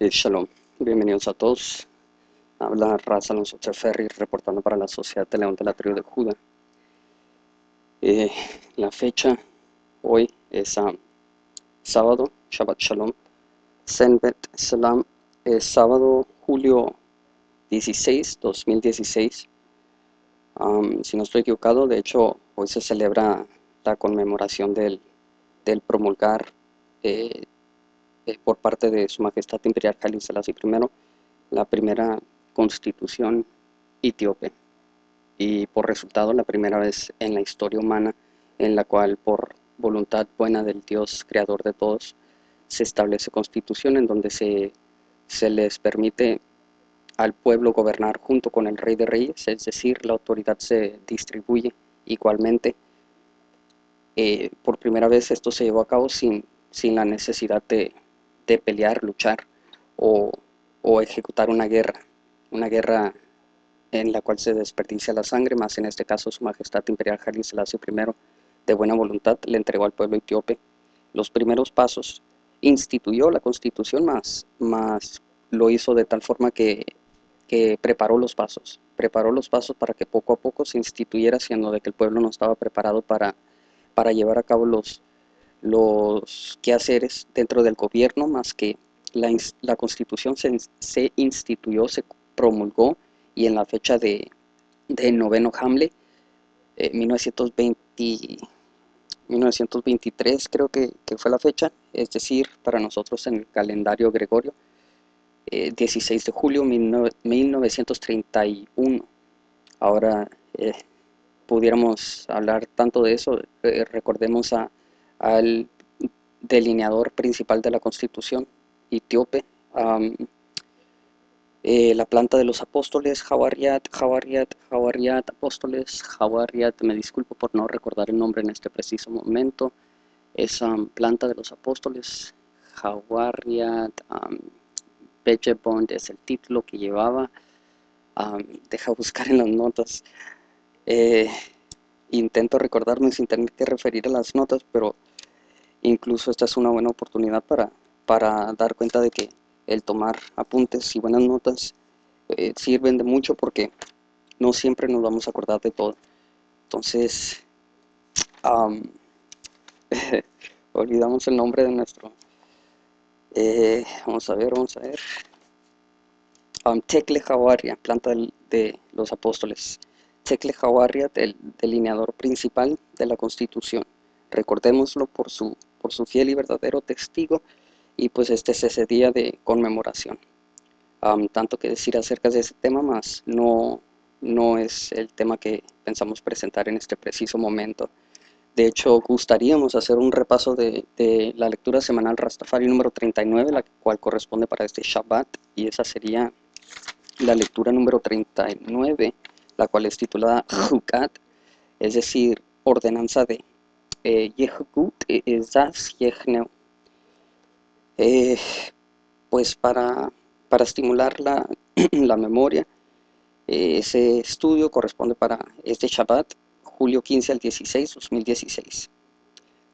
Shalom, bienvenidos a todos. Habla Ras Iadonis Tafari reportando para la Sociedad de León de la Tribu de Judá. La fecha hoy es sábado, Shabbat Shalom, Senbet Salam, sábado, julio 16, 2016. Si no estoy equivocado, de hecho, hoy se celebra la conmemoración del promulgar por parte de Su Majestad Imperial Haile Selassie I, la primera constitución etíope, y por resultado la primera vez en la historia humana en la cual por voluntad buena del Dios creador de todos se establece constitución en donde se les permite al pueblo gobernar junto con el Rey de Reyes, es decir, la autoridad se distribuye igualmente. Por primera vez esto se llevó a cabo sin la necesidad de pelear, luchar o ejecutar una guerra en la cual se desperdicia la sangre, más en este caso Su Majestad Imperial Haile Selassie I, de buena voluntad, le entregó al pueblo etíope los primeros pasos, instituyó la constitución, más lo hizo de tal forma que preparó los pasos para que poco a poco se instituyera, siendo de que el pueblo no estaba preparado para llevar a cabo los quehaceres dentro del gobierno, más que la constitución se instituyó, se promulgó, y en la fecha de noveno Hamle, 1923 creo que fue la fecha, es decir, para nosotros en el calendario Gregorio, 16 de julio 1931, ahora pudiéramos hablar tanto de eso. Recordemos al delineador principal de la constitución etíope, la planta de los apóstoles, Hawariat, apóstoles, Hawariat, me disculpo por no recordar el nombre en este preciso momento, esa planta de los apóstoles, Hawariat, Bond es el título que llevaba, deja buscar en las notas, intento recordarme sin tener que referir a las notas, pero incluso esta es una buena oportunidad para dar cuenta de que el tomar apuntes y buenas notas sirven de mucho, porque no siempre nos vamos a acordar de todo. Entonces, olvidamos el nombre de nuestro. Vamos a ver. Tekle Hawariat, planta de los apóstoles. Tekle Hawariat, el delineador principal de la Constitución. Recordémoslo por su fiel y verdadero testigo, y pues este es ese día de conmemoración. Tanto que decir acerca de ese tema, más no es el tema que pensamos presentar en este preciso momento. De hecho, gustaríamos hacer un repaso de la lectura semanal Rastafari número 39, la cual corresponde para este Shabbat, y esa sería la lectura número 39, la cual es titulada Chukat, es decir, ordenanza de Yehukut Zas Yehneu. Pues para estimular la memoria, ese estudio corresponde para este Shabbat, julio 15 al 16, 2016.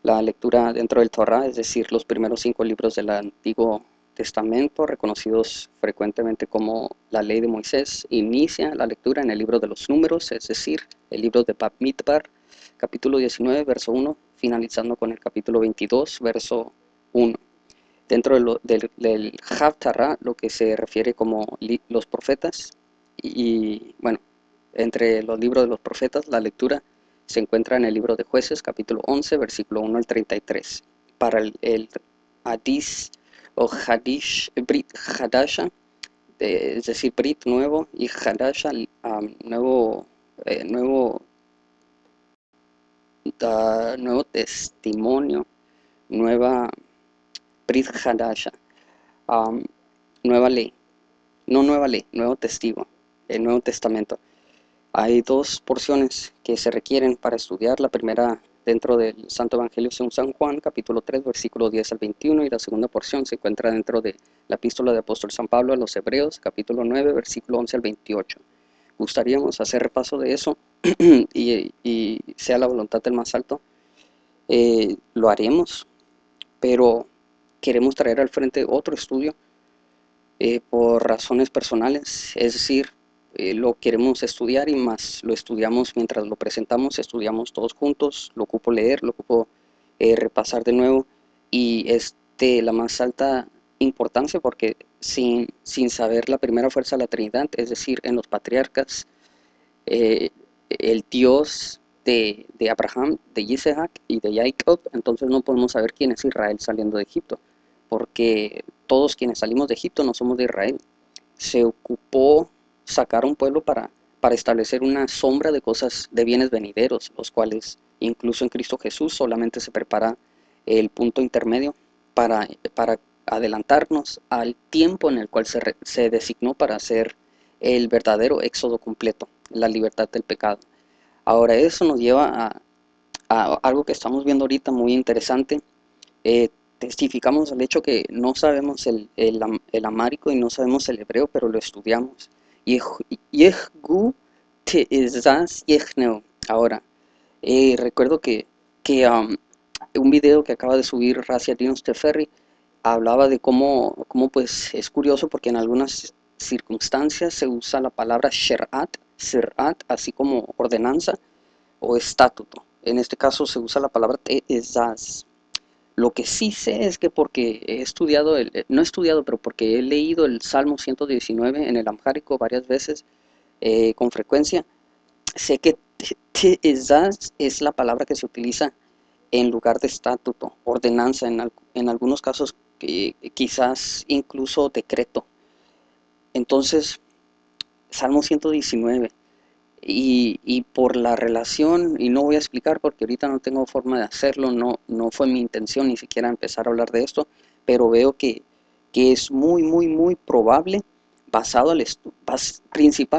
La lectura dentro del Torah, es decir, los primeros 5 libros del Antiguo Testamento, reconocidos frecuentemente como la Ley de Moisés, inicia la lectura en el libro de los números, es decir, el libro de Bab Midbar, capítulo 19, verso 1, finalizando con el capítulo 22, verso 1. Dentro del Haftarah, lo que se refiere como los profetas, y bueno, entre los libros de los profetas, la lectura se encuentra en el libro de Jueces, capítulo 11, versículo 1 al 33. Para el Hadith o Hadish, Brit Hadasha, es decir, Brit nuevo, y Hadasha nuevo testimonio, nueva Brit Hadasha, nuevo testigo, el Nuevo Testamento. Hay dos porciones que se requieren para estudiar, la primera dentro del Santo Evangelio según San Juan, capítulo 3, versículo 10 al 21, y la segunda porción se encuentra dentro de la epístola de apóstol San Pablo a los Hebreos, capítulo 9, versículo 11 al 28. Gustaríamos hacer repaso de eso, y sea la voluntad del más alto, lo haremos, pero queremos traer al frente otro estudio por razones personales, es decir, lo queremos estudiar y más lo estudiamos mientras lo presentamos, estudiamos todos juntos, lo ocupo leer, lo ocupo repasar de nuevo, y es de la más alta importancia porque sin saber la primera fuerza de la Trinidad, es decir, en los patriarcas, el Dios de Abraham, de Isaac y de Jacob, entonces no podemos saber quién es Israel saliendo de Egipto, porque todos quienes salimos de Egipto no somos de Israel. Se ocupó sacar a un pueblo para establecer una sombra de cosas, de bienes venideros, los cuales incluso en Cristo Jesús solamente se prepara el punto intermedio para adelantarnos al tiempo en el cual se designó para hacer el verdadero éxodo completo, la libertad del pecado. Ahora eso nos lleva a algo que estamos viendo ahorita muy interesante. Testificamos el hecho que no sabemos el amhárico y no sabemos el hebreo, pero lo estudiamos. Ahora, recuerdo que un video que acaba de subir Ras Iadonis Tafari hablaba de cómo pues es curioso porque en algunas circunstancias se usa la palabra sherat, así como ordenanza o estatuto. En este caso se usa la palabra te'ezaz. Lo que sí sé es que porque he estudiado, pero porque he leído el Salmo 119 en el amhárico varias veces, con frecuencia, sé que te'ezaz es la palabra que se utiliza en lugar de estatuto, ordenanza, en algunos casos quizás incluso decreto. Entonces, Salmo 119, y por la relación, y no voy a explicar porque ahorita no tengo forma de hacerlo, no fue mi intención ni siquiera empezar a hablar de esto, pero veo que es muy probable, basado al Espíritu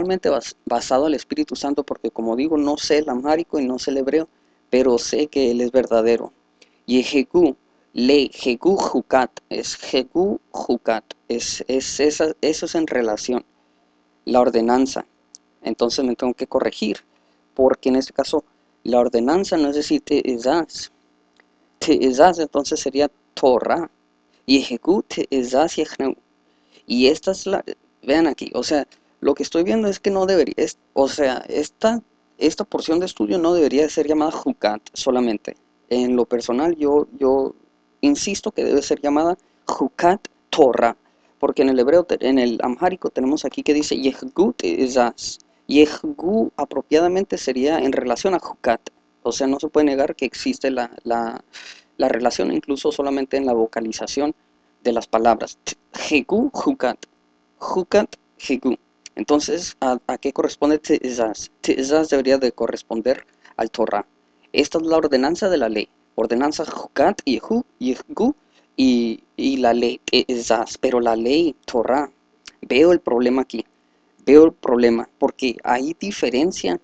Santo, porque como digo, no sé el amhárico y no sé el hebreo, pero sé que Él es verdadero. Yehegu, le Hegu Chukat, es Hegu Chukat, eso es en relación, la ordenanza. Entonces me tengo que corregir, porque en este caso la ordenanza no es decir te'ezaz, entonces sería Torah, Yehegu te'ezaz yechneu. Y esta es la, vean aquí, o sea, lo que estoy viendo es que no debería, esta porción de estudio no debería ser llamada Chukat solamente. En lo personal, yo insisto que debe ser llamada Chukat Torah, porque en el hebreo, en el amhárico, tenemos aquí que dice Yehgu te'ezaz. Yehgu apropiadamente sería en relación a Chukat. O sea, no se puede negar que existe la relación, incluso solamente en la vocalización de las palabras. Hegu, Chukat. Chukat, Hegu. Entonces, ¿a qué corresponde te'ezaz? Te'ezaz debería de corresponder al Torah. Esta es la ordenanza de la ley. Ordenanza Chukat, Yehu, Yehgu y la ley te'ezaz. Pero la ley Torah, veo el problema aquí. Veo el problema porque hay diferencia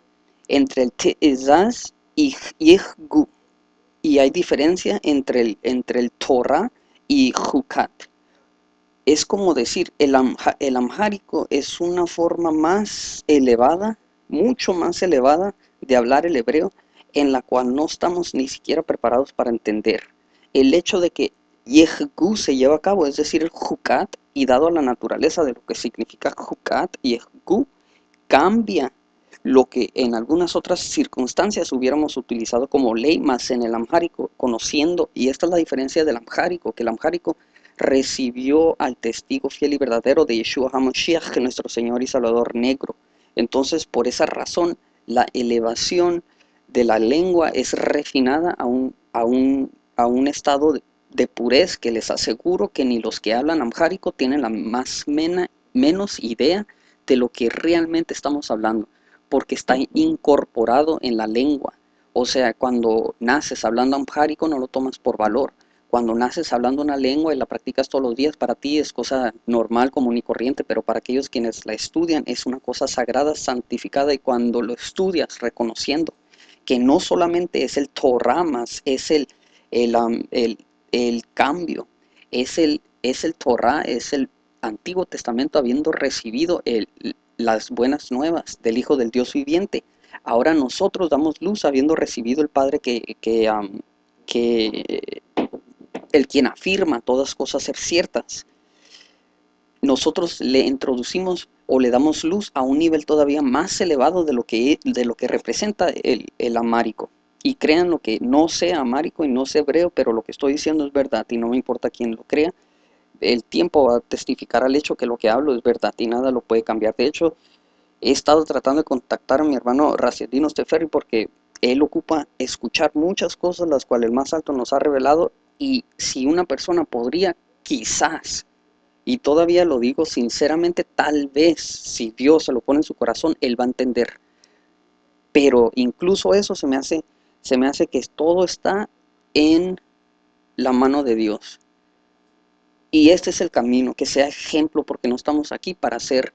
entre el te'ezaz y Yehgu. Y hay diferencia entre el Torah y Chukat. Es como decir, el amhárico es una forma más elevada, mucho más elevada de hablar el hebreo, en la cual no estamos ni siquiera preparados para entender. El hecho de que Yehgu se lleva a cabo, es decir, el Chukat, y dado a la naturaleza de lo que significa Chukat, Yehgu, cambia lo que en algunas otras circunstancias hubiéramos utilizado como ley, más en el amhárico, conociendo, y esta es la diferencia del amhárico, que el amhárico recibió al testigo fiel y verdadero de Yeshua HaMashiach, nuestro Señor y Salvador negro. Entonces, por esa razón, la elevación de la lengua es refinada a un estado de purez que les aseguro que ni los que hablan amhárico tienen la menos idea de lo que realmente estamos hablando, porque está incorporado en la lengua. O sea, cuando naces hablando amhárico no lo tomas por valor. Cuando naces hablando una lengua y la practicas todos los días, para ti es cosa normal, común y corriente, pero para aquellos quienes la estudian es una cosa sagrada, santificada, y cuando lo estudias reconociendo que no solamente es el Torah más, es el cambio, es el Torah, es el Antiguo Testamento habiendo recibido las buenas nuevas del Hijo del Dios viviente. Ahora nosotros damos luz habiendo recibido el Padre que el quien afirma todas cosas ser ciertas. nosotros le introducimos o le damos luz a un nivel todavía más elevado de lo que representa el amhárico. Y crean lo que no sea amhárico y no sea hebreo, pero lo que estoy diciendo es verdad y no me importa quién lo crea. El tiempo va a testificar al hecho que lo que hablo es verdad y nada lo puede cambiar. De hecho, he estado tratando de contactar a mi hermano Ras Iadonis Tafari porque él ocupa escuchar muchas cosas las cuales el más alto nos ha revelado. Y si una persona podría, quizás, y todavía lo digo sinceramente, tal vez, si Dios se lo pone en su corazón, él va a entender. Pero incluso eso se me hace que todo está en la mano de Dios. Y este es el camino, que sea ejemplo, porque no estamos aquí para hacer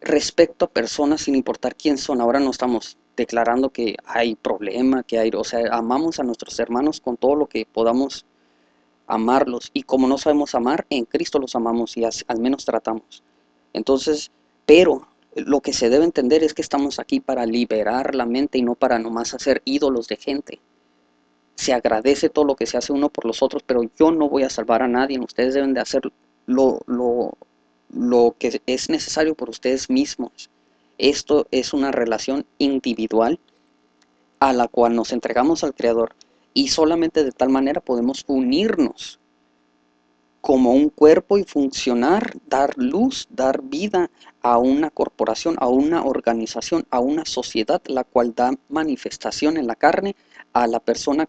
respecto a personas sin importar quién son. Ahora no estamos declarando que hay problema, que hay... O sea, amamos a nuestros hermanos con todo lo que podamos amarlos. Y como no sabemos amar, en Cristo los amamos y al menos tratamos. Entonces, pero lo que se debe entender es que estamos aquí para liberar la mente y no para nomás hacer ídolos de gente. Se agradece todo lo que se hace uno por los otros, pero yo no voy a salvar a nadie. Ustedes deben de hacer lo que es necesario por ustedes mismos. Esto es una relación individual a la cual nos entregamos al Creador. Y solamente de tal manera podemos unirnos como un cuerpo y funcionar, dar luz, dar vida a una corporación, a una organización, a una sociedad, la cual da manifestación en la carne a la persona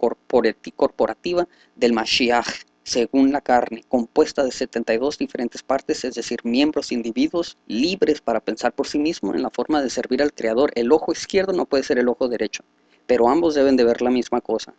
corporativa del Mashiach, según la carne, compuesta de 72 diferentes partes, es decir, miembros, individuos libres para pensar por sí mismo en la forma de servir al Creador. El ojo izquierdo no puede ser el ojo derecho, pero ambos deben de ver la misma cosa.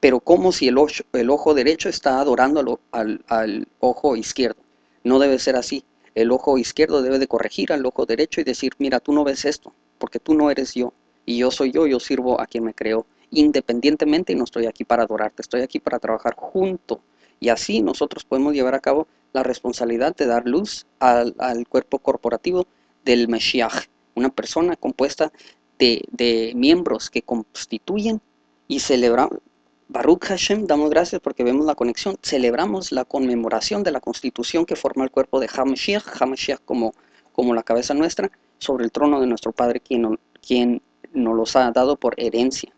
Pero como si el ojo derecho está adorando al ojo izquierdo. No debe ser así. El ojo izquierdo debe de corregir al ojo derecho y decir, mira, tú no ves esto, porque tú no eres yo. Y yo soy yo, yo sirvo a quien me creó independientemente y no estoy aquí para adorarte, estoy aquí para trabajar junto. Y así nosotros podemos llevar a cabo la responsabilidad de dar luz al cuerpo corporativo del Mashiach, una persona compuesta de miembros que constituyen y celebramos. Baruch Hashem, damos gracias porque vemos la conexión, celebramos la conmemoración de la constitución que forma el cuerpo de HaMashiach, HaMashiach como la cabeza nuestra, sobre el trono de nuestro Padre, quien nos los ha dado por herencia.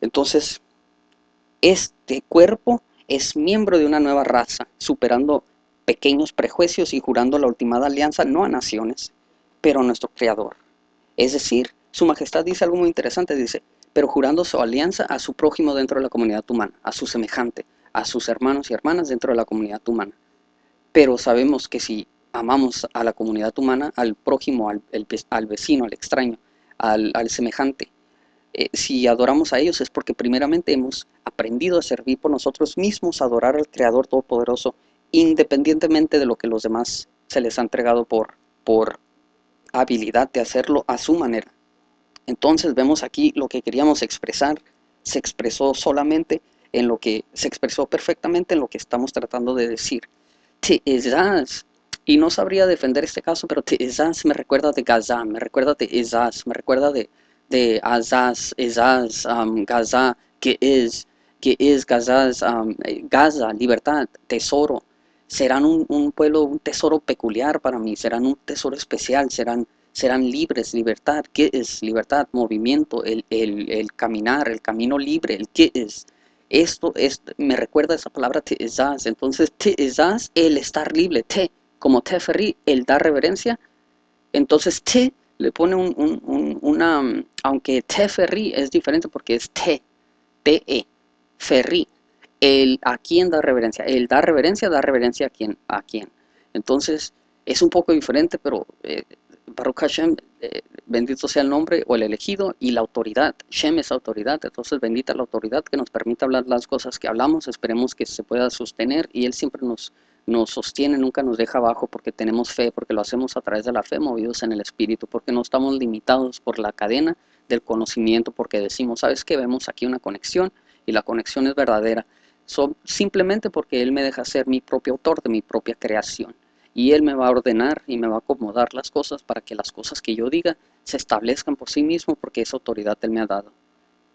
Entonces, este cuerpo es miembro de una nueva raza, superando pequeños prejuicios y jurando la ultimada alianza, no a naciones, pero a nuestro Creador. Es decir, Su Majestad dice algo muy interesante, dice, pero jurando su alianza a su prójimo dentro de la comunidad humana, a su semejante, a sus hermanos y hermanas dentro de la comunidad humana. Pero sabemos que si amamos a la comunidad humana, al prójimo, al vecino, al extraño, al semejante, si adoramos a ellos es porque primeramente hemos aprendido a servir por nosotros mismos, a adorar al Creador Todopoderoso, independientemente de lo que los demás se les ha entregado por habilidad de hacerlo a su manera. Entonces vemos aquí lo que queríamos expresar, se expresó solamente en lo que, se expresó perfectamente en lo que estamos tratando de decir. Te'ezaz, y no sabría defender este caso, pero Te'ezaz me recuerda de Gaza, me recuerda de Te'ezaz, me recuerda de Azaz, Ezaz, Gaza, que es Gazaz, Gaza, libertad, tesoro. Serán un pueblo, un tesoro peculiar para mí, serán un tesoro especial, serán libres, libertad, ¿qué es? Libertad, movimiento, el caminar, el camino libre, el ¿qué es? Esto es, me recuerda esa palabra te'ezaz. Entonces te'ezaz, el estar libre, te, como teferri, el dar reverencia. Entonces te le pone una, aunque teferri es diferente porque es te, te, ferri, el a quién da reverencia, el dar reverencia a quién, a quién. Entonces es un poco diferente, pero... Baruch Hashem, bendito sea el nombre o el elegido y la autoridad. Shem es autoridad, entonces bendita la autoridad que nos permite hablar las cosas que hablamos. Esperemos que se pueda sostener y Él siempre nos sostiene, nunca nos deja abajo porque tenemos fe, porque lo hacemos a través de la fe, movidos en el Espíritu, porque no estamos limitados por la cadena del conocimiento, porque decimos, ¿sabes qué? Vemos aquí una conexión y la conexión es verdadera. Simplemente porque Él me deja ser mi propio autor de mi propia creación. Y Él me va a ordenar y me va a acomodar las cosas para que las cosas que yo diga se establezcan por sí mismo, porque esa autoridad Él me ha dado.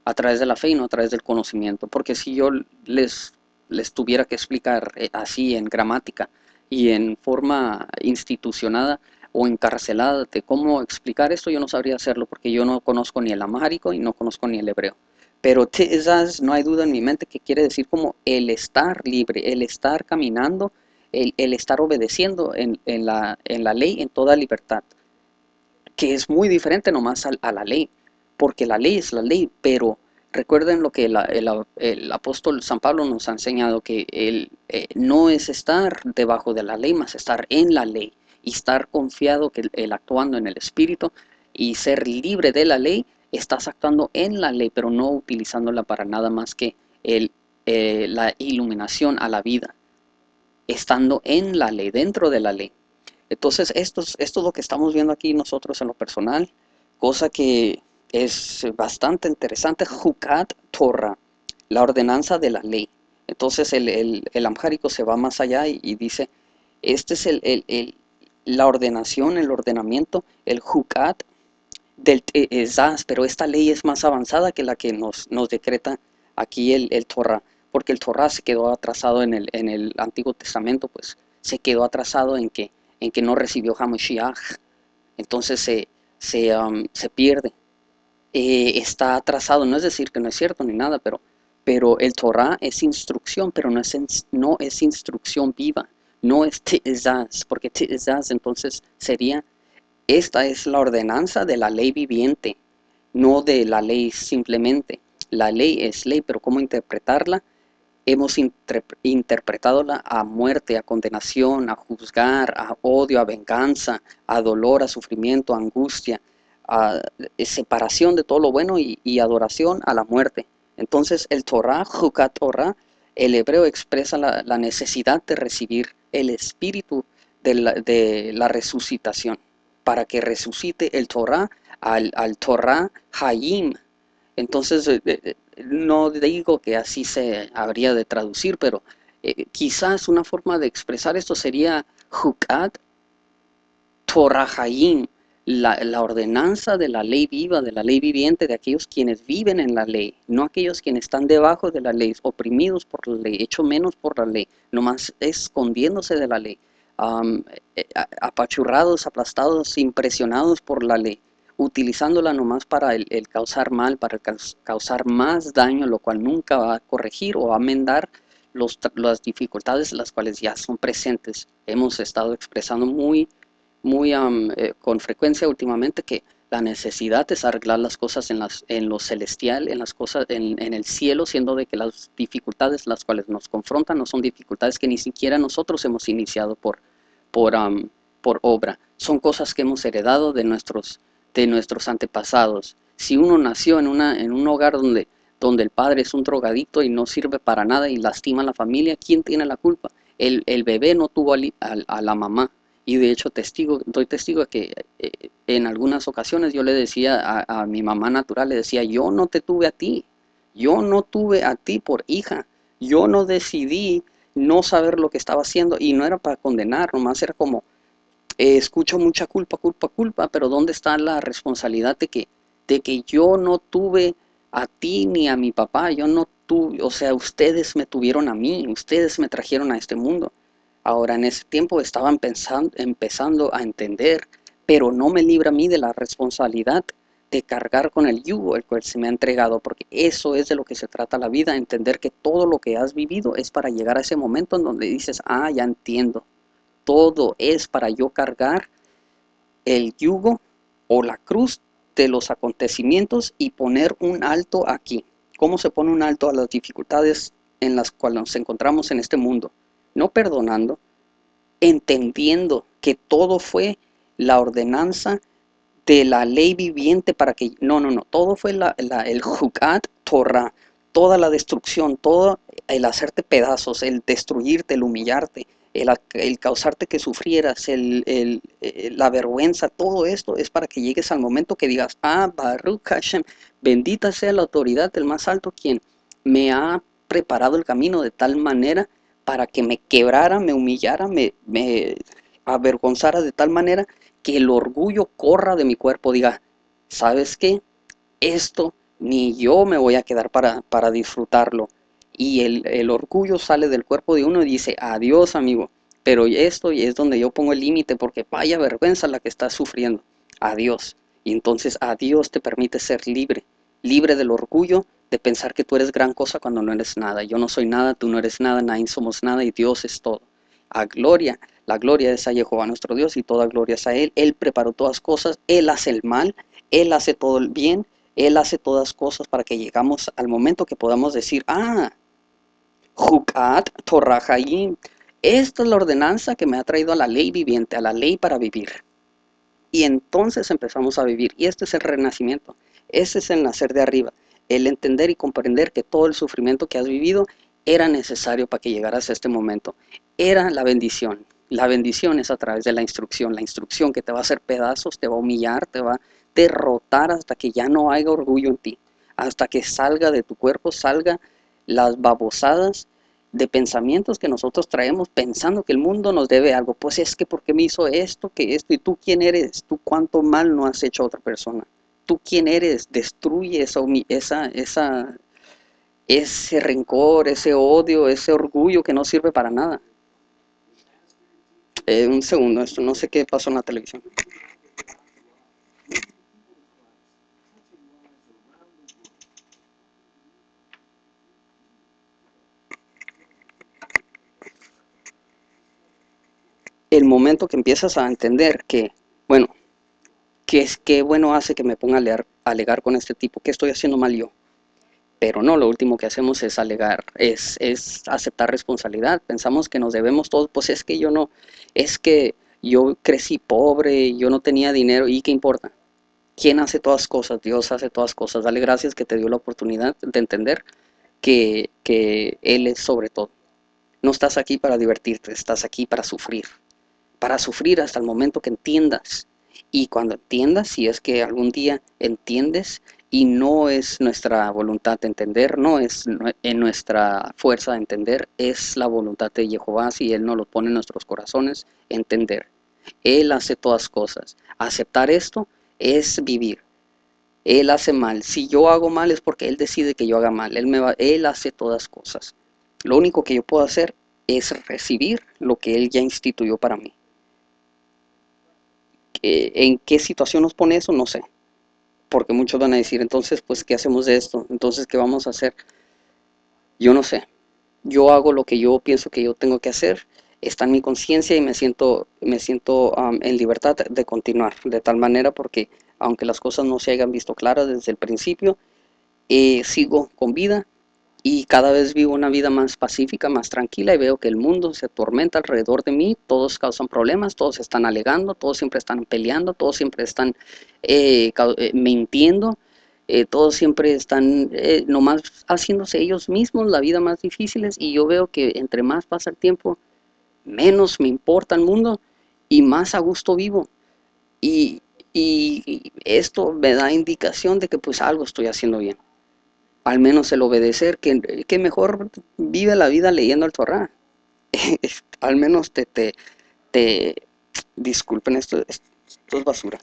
A través de la fe y no a través del conocimiento. Porque si yo les les tuviera que explicar así en gramática y en forma institucionada o encarcelada de cómo explicar esto, yo no sabría hacerlo porque yo no conozco ni el amhárico y no conozco ni el hebreo. Pero esas no hay duda en mi mente que quiere decir como el estar libre, el estar caminando, el estar obedeciendo en la ley en toda libertad, que es muy diferente nomás a la ley, porque la ley es la ley, pero recuerden lo que el apóstol San Pablo nos ha enseñado, que no es estar debajo de la ley, más estar en la ley y estar confiado que el actuando en el Espíritu y ser libre de la ley, estás actuando en la ley, pero no utilizándola para nada más que la iluminación a la vida, estando en la ley, dentro de la ley. Entonces esto es lo que estamos viendo aquí nosotros en lo personal, cosa que es bastante interesante. Chukat Torah, la ordenanza de la ley. Entonces el amhárico se va más allá y dice, este es la ordenación, el ordenamiento, el Chukat del Zaz, pero esta ley es más avanzada que la que nos decreta aquí el Torah, porque el Torah se quedó atrasado en el Antiguo Testamento, pues se quedó atrasado en que no recibió HaMashiach, entonces se pierde. Está atrasado, no es decir que no es cierto ni nada, pero el Torah es instrucción, pero no es instrucción viva, no es Te'ezaz, porque Te'ezaz entonces sería, esta es la ordenanza de la ley viviente, no de la ley simplemente. La ley es ley, pero ¿cómo interpretarla? Hemos interpretado a muerte, a condenación, a juzgar, a odio, a venganza, a dolor, a sufrimiento, a angustia, a separación de todo lo bueno y adoración a la muerte. Entonces el Torah, Chukat Torah, el hebreo expresa la necesidad de recibir el espíritu de la resucitación, para que resucite el Torah al Torah Hayim. Entonces no digo que así se habría de traducir, pero quizás una forma de expresar esto sería Chukat Torah Hayim, la ordenanza de la ley viva, de la ley viviente, de aquellos quienes viven en la ley, no aquellos quienes están debajo de la ley, oprimidos por la ley, hecho menos por la ley, nomás escondiéndose de la ley, apachurrados, aplastados, impresionados por la ley, utilizándola nomás para el causar mal, para causar más daño, lo cual nunca va a corregir o va a amendar las dificultades, las cuales ya son presentes. Hemos estado expresando muy con frecuencia últimamente que la necesidad es arreglar las cosas en lo celestial, en las cosas en el cielo, siendo de que las dificultades las cuales nos confrontan no son dificultades que ni siquiera nosotros hemos iniciado por obra. Son cosas que hemos heredado de nuestros antepasados. Si uno nació en un hogar donde el padre es un drogadicto y no sirve para nada y lastima a la familia, ¿quién tiene la culpa? El bebé no tuvo a la mamá. Y de hecho doy testigo de que en algunas ocasiones yo le decía a mi mamá natural, le decía, yo no te tuve a ti, yo no tuve a ti por hija, yo no decidí no saber lo que estaba haciendo, y no era para condenar, nomás era como, escucho mucha culpa, pero ¿dónde está la responsabilidad de que yo no tuve a ti ni a mi papá? Yo no tuve, o sea, ustedes me tuvieron a mí, ustedes me trajeron a este mundo. Ahora, en ese tiempo estaban empezando a entender, pero no me libra a mí de la responsabilidad de cargar con el yugo el cual se me ha entregado, porque eso es de lo que se trata la vida, entender que todo lo que has vivido es para llegar a ese momento en donde dices, ah, ya entiendo, todo es para yo cargar el yugo o la cruz de los acontecimientos y poner un alto aquí. ¿Cómo se pone un alto a las dificultades en las cuales nos encontramos en este mundo? No perdonando, entendiendo que todo fue la ordenanza de la ley viviente para que... No, todo fue el Chukat Torah, toda la destrucción, todo el hacerte pedazos, el destruirte, el humillarte, el causarte que sufrieras, la vergüenza, todo esto es para que llegues al momento que digas, ah, Baruch Hashem, bendita sea la autoridad del más alto quien me ha preparado el camino de tal manera para que me quebrara, me humillara, me avergonzara de tal manera que el orgullo corra de mi cuerpo, diga, ¿sabes qué? Esto ni yo me voy a quedar para disfrutarlo. y el orgullo sale del cuerpo de uno y dice, adiós amigo, pero esto y es donde yo pongo el límite porque vaya vergüenza la que estás sufriendo, adiós. Y entonces adiós te permite ser libre, libre del orgullo de pensar que tú eres gran cosa cuando no eres nada. Yo no soy nada, tú no eres nada, nadie somos nada y Dios es todo. A gloria, la gloria es a Jehová nuestro Dios y toda gloria es a Él. Él preparó todas cosas, Él hace el mal, Él hace todo el bien, Él hace todas cosas para que llegamos al momento que podamos decir, ah, Chukat Torah Hayim, esta es la ordenanza que me ha traído a la ley viviente, a la ley para vivir. Y entonces empezamos a vivir. Y este es el renacimiento. Este es el nacer de arriba. El entender y comprender que todo el sufrimiento que has vivido era necesario para que llegaras a este momento. Era la bendición. La bendición es a través de la instrucción. La instrucción que te va a hacer pedazos, te va a humillar, te va a derrotar hasta que ya no haya orgullo en ti. Hasta que salga de tu cuerpo, salga las babosadas de pensamientos que nosotros traemos pensando que el mundo nos debe algo. Pues es que porque me hizo esto, que esto, y tú quién eres, tú cuánto mal no has hecho a otra persona, tú quién eres, destruye ese rencor, ese odio, ese orgullo que no sirve para nada. Un segundo, esto no sé qué pasó en la televisión. El momento que empiezas a entender que, bueno, qué bueno hace que me ponga a alegar con este tipo, que estoy haciendo mal yo. Pero no, lo último que hacemos es alegar, es aceptar responsabilidad. Pensamos que nos debemos todos, pues es que yo no, es que yo crecí pobre, yo no tenía dinero, ¿y qué importa? ¿Quién hace todas cosas? Dios hace todas cosas. Dale gracias que te dio la oportunidad de entender que Él es sobre todo. No estás aquí para divertirte, estás aquí para sufrir. Para sufrir hasta el momento que entiendas. Y cuando entiendas, si es que algún día entiendes, y no es nuestra voluntad de entender, no es en nuestra fuerza de entender, es la voluntad de Jehová, si Él no lo pone en nuestros corazones, entender. Él hace todas cosas. Aceptar esto es vivir. Él hace mal. Si yo hago mal es porque Él decide que yo haga mal. Él hace todas cosas. Lo único que yo puedo hacer es recibir lo que Él ya instituyó para mí. ¿En qué situación nos pone eso? No sé, porque muchos van a decir, entonces, pues, ¿qué hacemos de esto? Entonces, ¿qué vamos a hacer? Yo no sé, yo hago lo que yo pienso que yo tengo que hacer, está en mi conciencia y me siento en libertad de continuar, de tal manera porque, aunque las cosas no se hayan visto claras desde el principio, sigo con vida y cada vez vivo una vida más pacífica, más tranquila, y veo que el mundo se atormenta alrededor de mí, todos causan problemas, todos están alegando, todos siempre están peleando, todos siempre están mintiendo, todos siempre están nomás haciéndose ellos mismos la vida más difícil, y yo veo que entre más pasa el tiempo, menos me importa el mundo y más a gusto vivo. Y esto me da indicación de que pues algo estoy haciendo bien. Al menos el obedecer, que mejor vive la vida leyendo el Torah. Al menos te disculpen, esto es basura.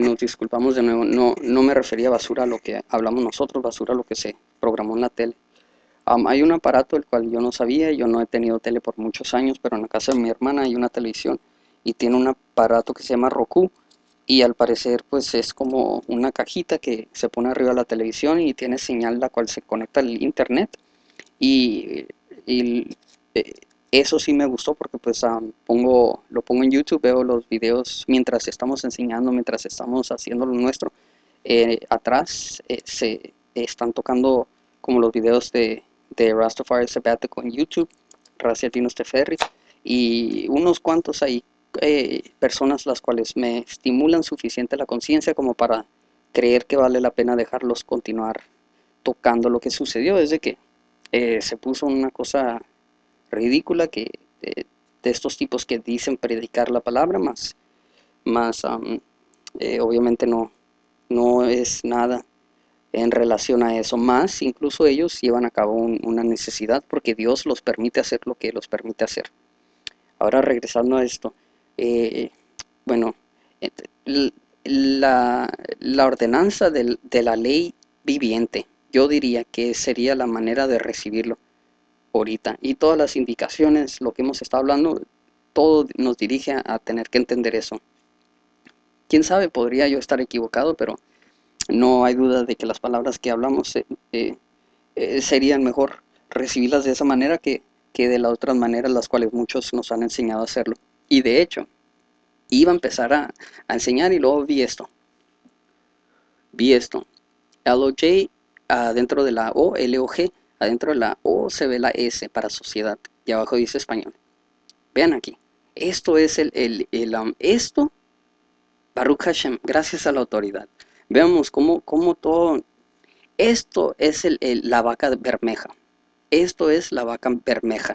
Nos disculpamos de nuevo, no me refería a basura a lo que hablamos nosotros, basura a lo que se programó en la tele. Hay un aparato el cual yo no sabía, yo no he tenido tele por muchos años, pero en la casa de mi hermana hay una televisión y tiene un aparato que se llama Roku y al parecer pues es como una cajita que se pone arriba de la televisión y tiene señal la cual se conecta al internet y eso sí me gustó porque pues lo pongo en YouTube, veo los videos mientras estamos enseñando, mientras estamos haciendo lo nuestro, atrás se están tocando como los videos de Rastafari Sabbath en YouTube, Ras Iadonis Tafari, y unos cuantos ahí, personas las cuales me estimulan suficiente la conciencia como para creer que vale la pena dejarlos continuar tocando. Lo que sucedió es de que se puso una cosa ridícula que de estos tipos que dicen predicar la palabra, más obviamente no es nada en relación a eso, más incluso ellos llevan a cabo una necesidad porque Dios los permite hacer lo que los permite hacer. Ahora regresando a esto, bueno, la ordenanza de la ley viviente, yo diría que sería la manera de recibirlo ahorita. Y todas las indicaciones, lo que hemos estado hablando, todo nos dirige a tener que entender eso. Quién sabe, podría yo estar equivocado, pero no hay duda de que las palabras que hablamos serían mejor recibirlas de esa manera que de la otra manera, las cuales muchos nos han enseñado a hacerlo. Y de hecho, iba a empezar a enseñar y luego vi esto. LOJ adentro de la O, LOG, adentro de la O se ve la S para sociedad. Y abajo dice español. Vean aquí. Esto es esto, Baruch Hashem, gracias a la autoridad. Veamos cómo todo... Esto es la Vaca Bermeja. Esto es la Vaca Bermeja.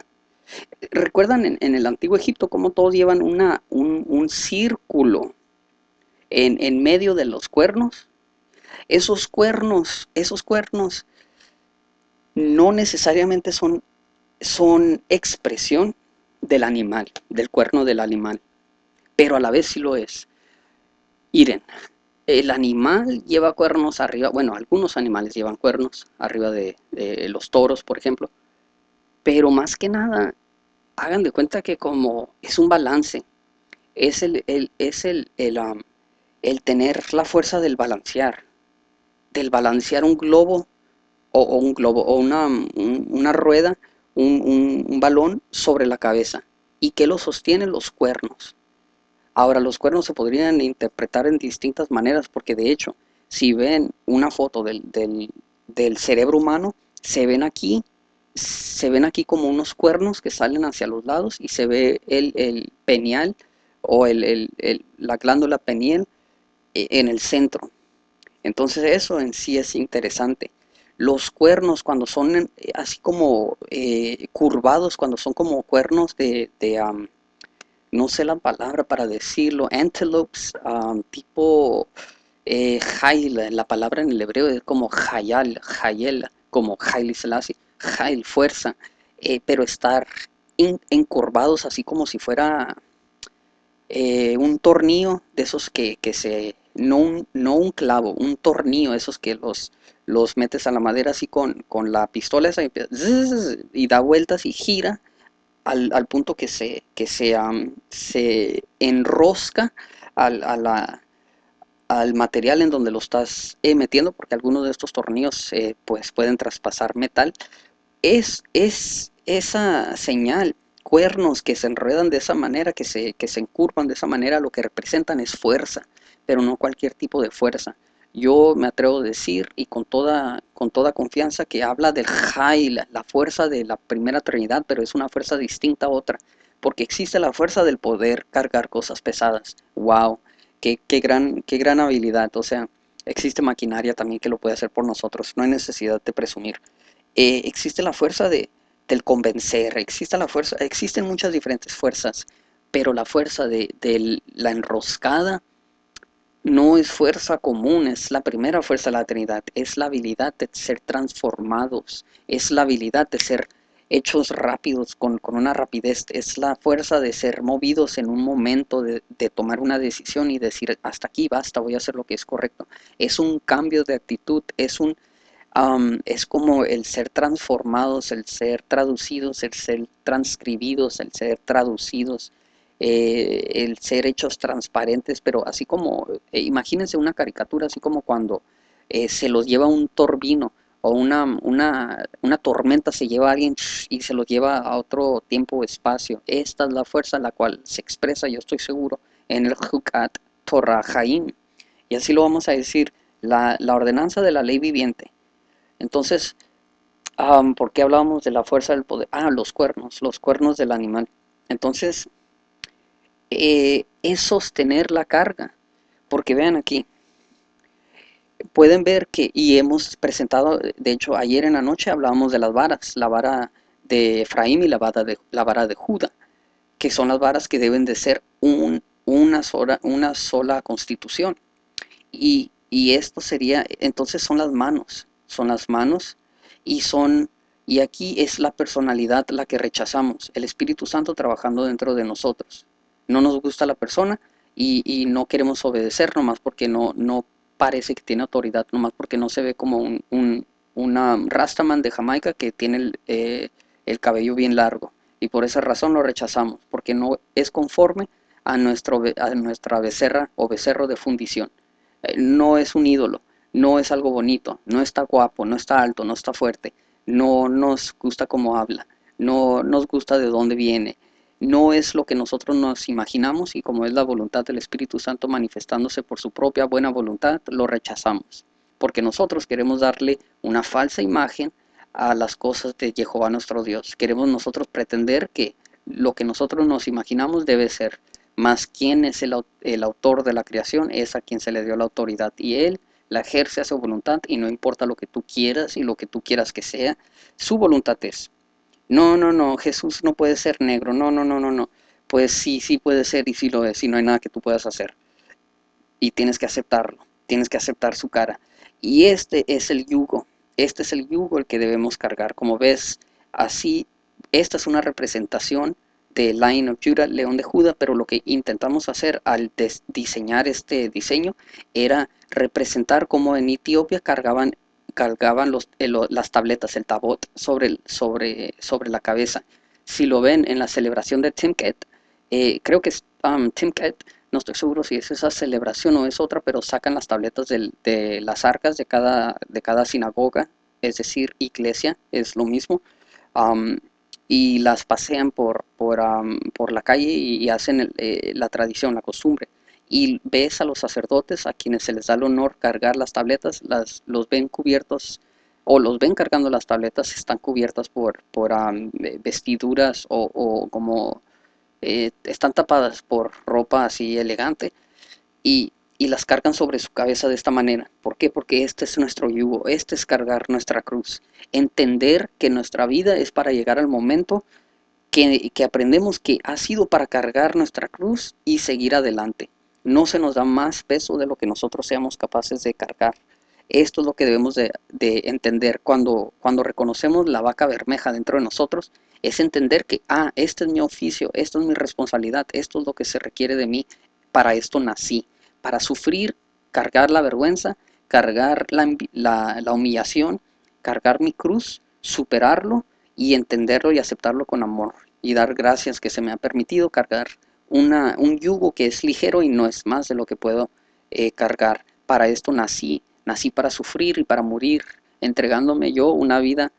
¿Recuerdan en el Antiguo Egipto cómo todos llevan un círculo en medio de los cuernos? Esos cuernos no necesariamente son expresión del animal, del cuerno del animal, pero a la vez sí lo es. Miren, el animal lleva cuernos arriba, bueno, algunos animales llevan cuernos arriba de los toros, por ejemplo. Pero más que nada, hagan de cuenta que como es un balance, es el tener la fuerza del balancear un globo o una rueda, un balón sobre la cabeza, y que lo sostienen los cuernos. Ahora, los cuernos se podrían interpretar en distintas maneras, porque de hecho, si ven una foto del cerebro humano, se ven aquí como unos cuernos que salen hacia los lados, y se ve el penial o la glándula peniel en el centro. Entonces eso en sí es interesante. Los cuernos, cuando son así como curvados, cuando son como cuernos de no sé la palabra para decirlo, antelopes, tipo Haile, la palabra en el hebreo es como Hayel, como Haile Selassie, Hail, fuerza, pero estar encorvados así como si fuera un tornillo de esos no un clavo, un tornillo, esos que los metes a la madera así con la pistola esa y da vueltas y gira al punto que se enrosca al material en donde lo estás metiendo, porque algunos de estos tornillos pues pueden traspasar metal. Es esa señal, cuernos que se enredan de esa manera, que se encurvan de esa manera, lo que representan es fuerza, pero no cualquier tipo de fuerza. Yo me atrevo a decir, y con toda confianza, que habla del Jai, la fuerza de la primera Trinidad, pero es una fuerza distinta a otra, porque existe la fuerza del poder cargar cosas pesadas. ¡Wow! Qué gran habilidad. O sea, existe maquinaria también que lo puede hacer por nosotros. No hay necesidad de presumir. Existe la fuerza del convencer. Existen muchas diferentes fuerzas. Pero la fuerza de la enroscada no es fuerza común. Es la primera fuerza de la Trinidad. Es la habilidad de ser transformados. Es la habilidad de ser hechos rápidos, con una rapidez. Es la fuerza de ser movidos en un momento, de tomar una decisión y decir, hasta aquí, basta, voy a hacer lo que es correcto. Es un cambio de actitud, es como el ser transformados, el ser traducidos, el ser transcribidos, el ser traducidos, el ser hechos transparentes. Pero así como, imagínense una caricatura, así como cuando se los lleva un torbino, o una tormenta se lleva a alguien y se lo lleva a otro tiempo o espacio. Esta es la fuerza la cual se expresa, yo estoy seguro, en el Chukat Torah Hayim. Y así lo vamos a decir, la ordenanza de la ley viviente. Entonces, ¿por qué hablábamos de la fuerza del poder? Ah, los cuernos del animal. Entonces, es sostener la carga, porque vean aquí. Pueden ver que, y hemos presentado, de hecho ayer en la noche hablábamos de las varas, la vara de Efraín y la vara de Judá, que son las varas que deben de ser una sola constitución. Y esto sería, entonces son las manos, y son Y aquí es la personalidad la que rechazamos, el Espíritu Santo trabajando dentro de nosotros. No nos gusta la persona y no queremos obedecer nomás porque no parece que tiene autoridad, nomás porque no se ve como una Rastaman de Jamaica que tiene el cabello bien largo. Y por esa razón lo rechazamos, porque no es conforme a nuestra becerra o becerro de fundición. No es un ídolo, no es algo bonito, no está guapo, no está alto, no está fuerte, no nos gusta cómo habla, no nos gusta de dónde viene, no es lo que nosotros nos imaginamos, y como es la voluntad del Espíritu Santo manifestándose por su propia buena voluntad, lo rechazamos, porque nosotros queremos darle una falsa imagen a las cosas de Jehová nuestro Dios. Queremos nosotros pretender que lo que nosotros nos imaginamos debe ser, más quién es el autor de la creación, es a quien se le dio la autoridad, y él la ejerce a su voluntad, y no importa lo que tú quieras y lo que tú quieras que sea, su voluntad es. No, Jesús no puede ser negro, no. Pues sí puede ser, y sí lo es, y no hay nada que tú puedas hacer. Y tienes que aceptarlo, tienes que aceptar su cara. Y este es el yugo el que debemos cargar. Como ves, así, esta es una representación de Lion of Judah, León de Judá, pero lo que intentamos hacer al diseñar este diseño era representar cómo en Etiopía cargaban las tabletas, el tabot sobre la cabeza. Si lo ven en la celebración de Timket, creo que es Timket, no estoy seguro si es esa celebración o es otra, pero sacan las tabletas de las arcas de cada sinagoga, es decir, iglesia, es lo mismo, y las pasean por la calle y hacen la tradición, la costumbre. Y ves a los sacerdotes a quienes se les da el honor cargar las tabletas, los ven cubiertos o los ven cargando las tabletas, están cubiertas por vestiduras o como están tapadas por ropa así elegante y las cargan sobre su cabeza de esta manera. ¿Por qué? Porque este es nuestro yugo, este es cargar nuestra cruz. Entender que nuestra vida es para llegar al momento que aprendemos que ha sido para cargar nuestra cruz y seguir adelante. No se nos da más peso de lo que nosotros seamos capaces de cargar. Esto es lo que debemos de entender cuando reconocemos la vaca bermeja dentro de nosotros. Es entender que, este es mi oficio, esto es mi responsabilidad, esto es lo que se requiere de mí. Para esto nací, para sufrir, cargar la vergüenza, cargar la humillación, cargar mi cruz, superarlo y entenderlo y aceptarlo con amor. Y dar gracias que se me ha permitido cargar un yugo que es ligero y no es más de lo que puedo cargar. Para esto nací para sufrir y para morir, entregándome yo una vida,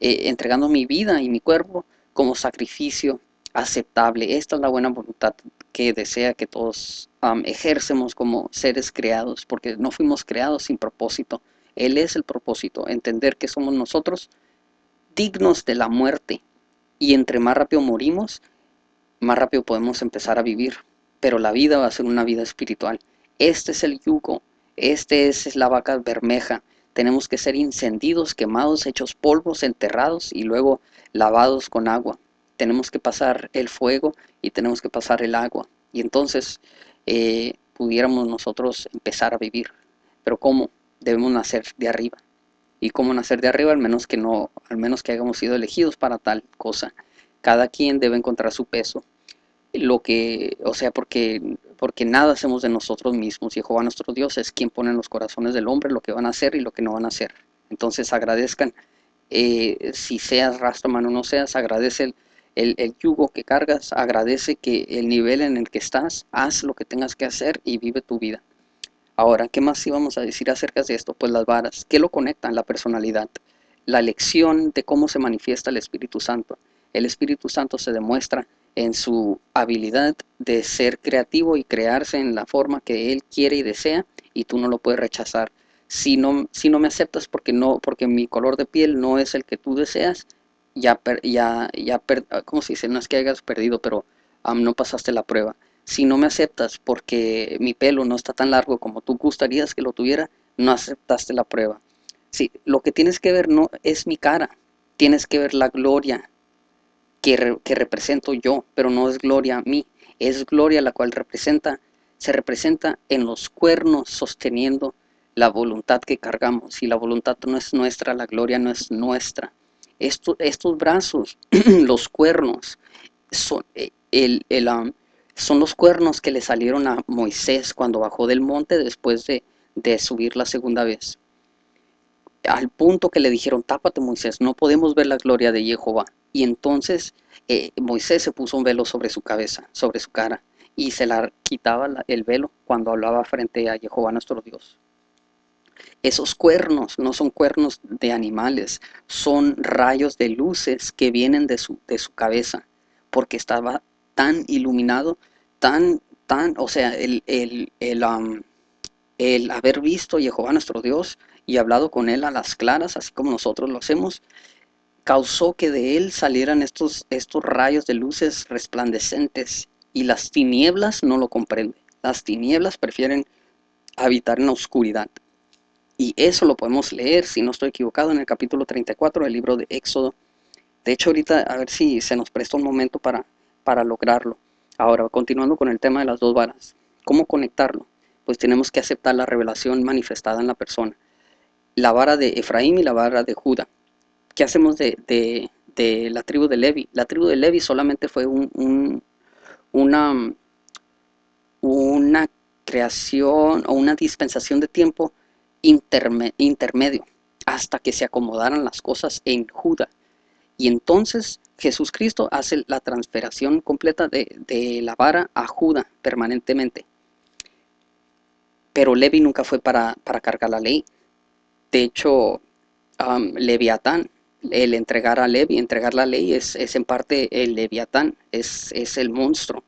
entregando mi vida y mi cuerpo como sacrificio aceptable. Esta es la buena voluntad que desea que todos ejercemos como seres creados, porque no fuimos creados sin propósito. Él es el propósito, entender que somos nosotros dignos de la muerte, y entre más rápido morimos, más rápido podemos empezar a vivir, pero la vida va a ser una vida espiritual. Este es el yugo, es la vaca bermeja. Tenemos que ser encendidos, quemados, hechos polvos, enterrados y luego lavados con agua. Tenemos que pasar el fuego y tenemos que pasar el agua, y entonces pudiéramos nosotros empezar a vivir. Pero ¿cómo? Debemos nacer de arriba. ¿Y cómo nacer de arriba? Al menos que hayamos sido elegidos para tal cosa. Cada quien debe encontrar su peso, porque nada hacemos de nosotros mismos. Jehová nuestro Dios es quien pone en los corazones del hombre lo que van a hacer y lo que no van a hacer. Entonces agradezcan, si seas rastaman o no seas, agradece el yugo que cargas, agradece que el nivel en el que estás, haz lo que tengas que hacer y vive tu vida. Ahora, ¿qué más íbamos a decir acerca de esto? Pues las varas, ¿qué lo conectan? La personalidad, la elección de cómo se manifiesta el Espíritu Santo. El Espíritu Santo se demuestra en su habilidad de ser creativo y crearse en la forma que Él quiere y desea, y tú no lo puedes rechazar. Si no me aceptas porque mi color de piel no es el que tú deseas, ¿cómo se dice? No es que hayas perdido, pero no pasaste la prueba. Si no me aceptas porque mi pelo no está tan largo como tú gustarías que lo tuviera, no aceptaste la prueba. Sí, lo que tienes que ver no es mi cara, tienes que ver la gloria que represento yo, pero no es gloria a mí, es gloria la cual se representa en los cuernos sosteniendo la voluntad que cargamos. Si la voluntad no es nuestra, la gloria no es nuestra. estos brazos, los cuernos, son, son los cuernos que le salieron a Moisés cuando bajó del monte después de subir la segunda vez. Al punto que le dijeron, tápate Moisés, no podemos ver la gloria de Jehová. Y entonces Moisés se puso un velo sobre su cabeza, sobre su cara, y se la quitaba el velo cuando hablaba frente a Jehová nuestro Dios. Esos cuernos no son cuernos de animales, son rayos de luces que vienen de su cabeza, porque estaba tan iluminado, el haber visto a Jehová nuestro Dios y hablado con él a las claras, así como nosotros lo hacemos, causó que de él salieran estos rayos de luces resplandecentes, y las tinieblas no lo comprenden. Las tinieblas prefieren habitar en la oscuridad. Y eso lo podemos leer, si no estoy equivocado, en el capítulo 34 del libro de Éxodo. De hecho, ahorita a ver si se nos presta un momento para lograrlo. Ahora, continuando con el tema de las dos varas. ¿Cómo conectarlo? Pues tenemos que aceptar la revelación manifestada en la persona. La vara de Efraín y la vara de Judá. ¿Qué hacemos de la tribu de Levi? La tribu de Levi solamente fue una creación o una dispensación de tiempo intermedio, hasta que se acomodaran las cosas en Judá, y entonces Jesús Cristo hace la transferación completa de la vara a Judá permanentemente. Pero Levi nunca fue para cargar la ley. De hecho, Leviatán, el entregar a Levi, entregar la ley es en parte el Leviatán, es el monstruo,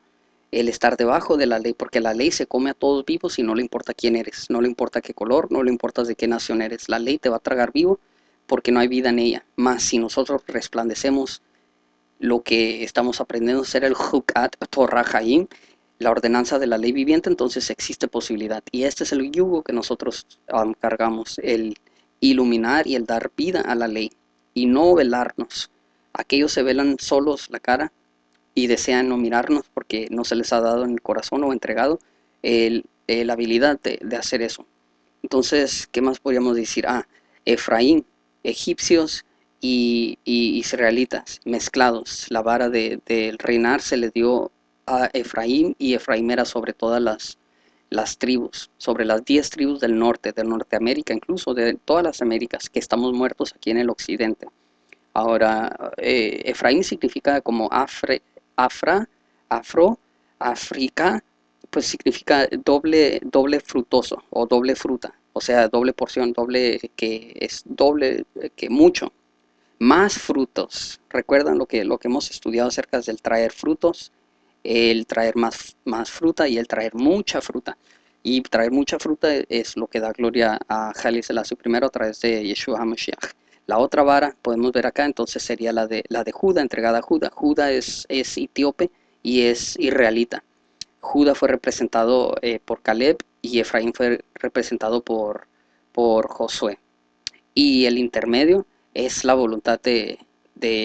el estar debajo de la ley, porque la ley se come a todos vivos y no le importa quién eres, no le importa qué color, no le importa de qué nación eres. La ley te va a tragar vivo porque no hay vida en ella. Más si nosotros resplandecemos lo que estamos aprendiendo a ser el Chukat Torah Hayim, la ordenanza de la ley viviente, entonces existe posibilidad. Y este es el yugo que nosotros cargamos, el iluminar y el dar vida a la ley y no velarnos. Aquellos se velan solos la cara y desean no mirarnos porque no se les ha dado en el corazón o entregado la habilidad de hacer eso. Entonces, ¿qué más podríamos decir? Efraín, egipcios y israelitas mezclados. La vara del reinar se le dio a Efraín, y Efraín era sobre todas las tribus, sobre las 10 tribus del norte, de Norteamérica, incluso de todas las Américas, que estamos muertos aquí en el occidente. Ahora, Efraín significa como afro, África, pues significa doble frutoso o doble fruta, o sea, doble porción, doble que mucho, más frutos. Recuerdan lo que hemos estudiado acerca del traer frutos, el traer más fruta y el traer mucha fruta. Y traer mucha fruta es lo que da gloria a Haile Selassie I a través de Yeshua HaMashiach. La otra vara, podemos ver acá, entonces sería la de Judá, entregada a Judá. Judá es etíope y es israelita. Judá fue representado por Caleb, y Efraín fue representado por Josué. Y el intermedio es la voluntad de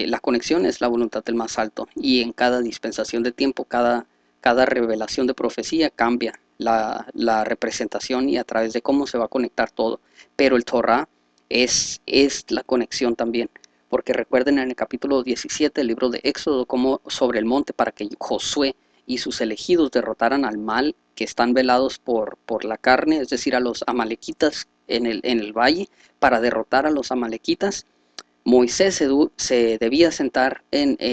la conexión, es la voluntad del más alto. Y en cada dispensación de tiempo, cada revelación de profecía cambia la representación y a través de cómo se va a conectar todo. Pero el Torah es la conexión también, porque recuerden en el capítulo 17 del libro de Éxodo, como sobre el monte, para que Josué y sus elegidos derrotaran al mal que están velados por la carne, es decir, a los amalequitas en el valle. Para derrotar a los amalequitas, Moisés se debía sentar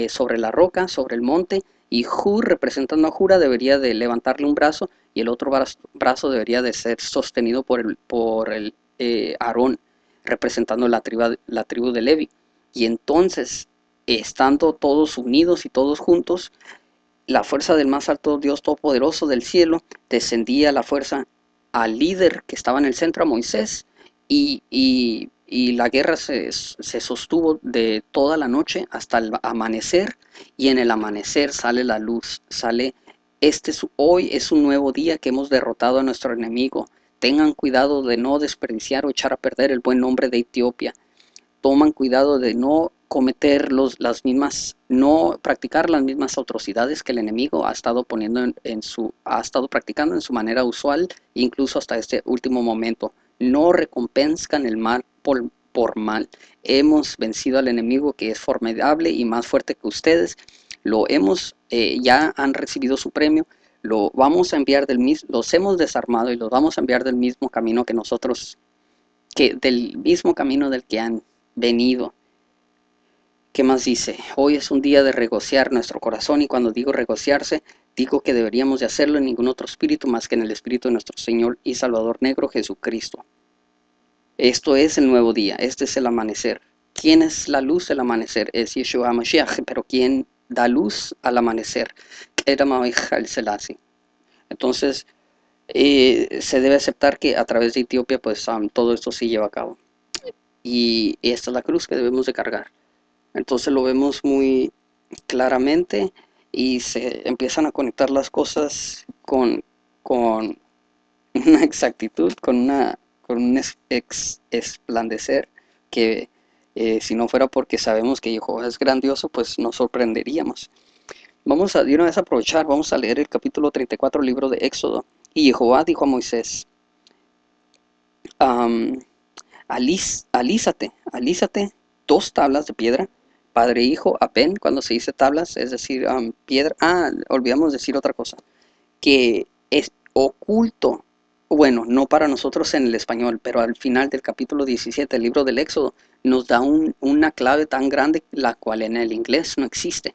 sobre la roca, sobre el monte, y Hur, representando a Jura, debería de levantarle un brazo, y el otro brazo debería de ser sostenido por el Aarón, representando la tribu de Levi. Y entonces, estando todos unidos y todos juntos, la fuerza del más alto Dios Todopoderoso del cielo descendía la fuerza al líder que estaba en el centro, a Moisés, y la guerra se sostuvo de toda la noche hasta el amanecer, y en el amanecer sale la luz, sale hoy es un nuevo día que hemos derrotado a nuestro enemigo. Tengan cuidado de no desperdiciar o echar a perder el buen nombre de Etiopía. Toman cuidado de no cometer no practicar las mismas atrocidades que el enemigo ha estado poniendo ha estado practicando en su manera usual, incluso hasta este último momento. No recompenscan el mal por, por mal. Hemos vencido al enemigo, que es formidable y más fuerte que ustedes. Ya han recibido su premio. Los hemos desarmado y los vamos a enviar del mismo camino que nosotros, del mismo camino del que han venido. ¿Qué más dice? Hoy es un día de regocijar nuestro corazón, y cuando digo regocijarse, digo que deberíamos de hacerlo en ningún otro espíritu más que en el espíritu de nuestro Señor y Salvador negro Jesucristo. Esto es el nuevo día, este es el amanecer. ¿Quién es la luz del amanecer? Es Yeshua HaMashiach, pero ¿quién da luz al amanecer? Haile Selassie. Entonces, se debe aceptar que a través de Etiopía, pues todo esto sí lleva a cabo. Y esta es la cruz que debemos de cargar. Entonces lo vemos muy claramente y se empiezan a conectar las cosas con una exactitud, con un esplandecer que si no fuera porque sabemos que Jehová es grandioso, pues nos sorprenderíamos. Vamos a de una vez aprovechar, vamos a leer el capítulo 34 del libro de Éxodo. Y Jehová dijo a Moisés, alízate 2 tablas de piedra. Padre e hijo, apen, cuando se dice tablas, es decir, piedra. Olvidamos decir otra cosa, que es oculto, bueno, no para nosotros en el español, pero al final del capítulo 17, el libro del Éxodo, nos da una clave tan grande, la cual en el inglés no existe,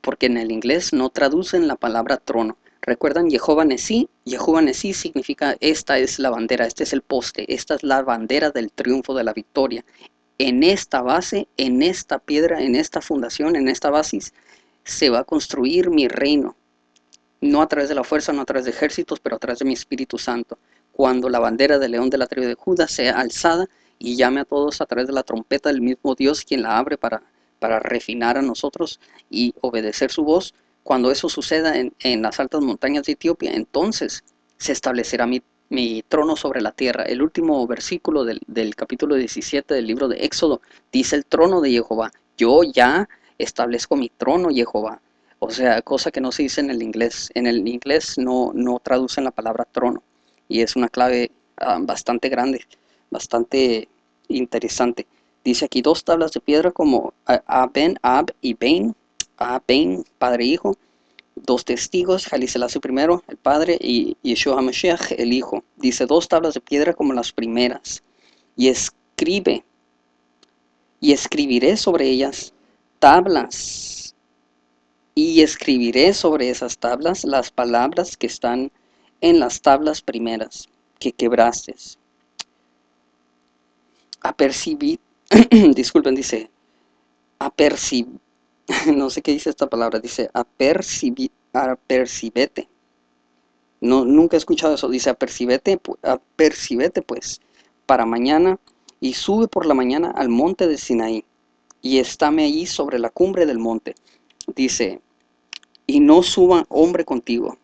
porque en el inglés no traducen la palabra trono. Recuerdan, Yehová Nesí significa, esta es la bandera, este es el poste, esta es la bandera del triunfo de la victoria. En esta base, en esta piedra, en esta fundación, en esta basis, se va a construir mi reino. No a través de la fuerza, no a través de ejércitos, pero a través de mi Espíritu Santo. Cuando la bandera del león de la tribu de Judá sea alzada y llame a todos a través de la trompeta del mismo Dios, quien la abre para refinar a nosotros y obedecer su voz. Cuando eso suceda en las altas montañas de Etiopía, entonces se establecerá mi trono sobre la tierra. El último versículo del capítulo 17 del libro de Éxodo dice el trono de Jehová. Yo ya establezco mi trono, Jehová. O sea, cosa que no se dice en el inglés. En el inglés no traducen la palabra trono. Y es una clave bastante grande, bastante interesante. Dice aquí 2 tablas de piedra como Aben, Ab y Bain. Aben, padre e hijo. 2 testigos, Haile Selassie I, el Padre, y Yeshua HaMashiach, el Hijo. Dice 2 tablas de piedra como las primeras. Y escribiré sobre ellas tablas. Y escribiré sobre esas tablas las palabras que están en las tablas primeras que quebraste. Apercibete. No, nunca he escuchado eso. Dice, apercibete pues, para mañana, y sube por la mañana al monte de Sinaí, y estáme allí sobre la cumbre del monte. Dice, y no suba hombre contigo,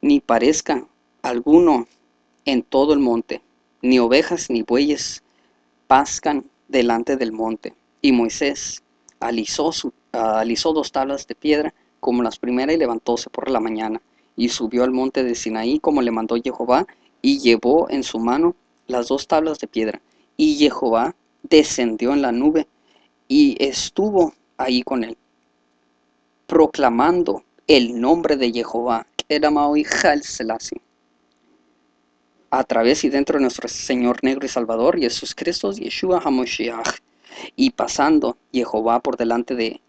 ni parezca alguno en todo el monte, ni ovejas ni bueyes pascan delante del monte. Y Moisés alizó 2 tablas de piedra como las primeras, y levantóse por la mañana y subió al monte de Sinaí como le mandó Jehová, y llevó en su mano las 2 tablas de piedra. Y Jehová descendió en la nube y estuvo ahí con él, proclamando el nombre de Jehová, que era Haile Selassie, a través y dentro de nuestro Señor negro y Salvador Jesús Cristo, Yeshua HaMashiach. Y pasando Jehová por delante de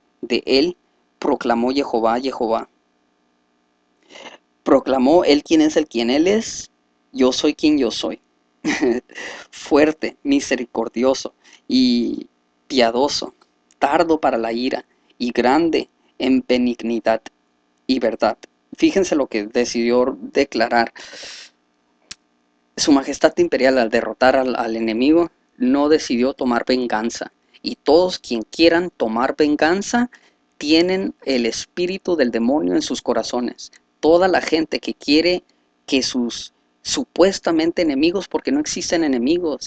él, proclamó Jehová. Proclamó él quien él es, yo soy quien yo soy. Fuerte, misericordioso y piadoso, tardo para la ira y grande en benignidad y verdad. Fíjense lo que decidió declarar. Su majestad imperial, al derrotar al enemigo, no decidió tomar venganza, y todos quien quieran tomar venganza tienen el espíritu del demonio en sus corazones. Toda la gente que quiere que sus supuestamente enemigos porque no existen enemigos.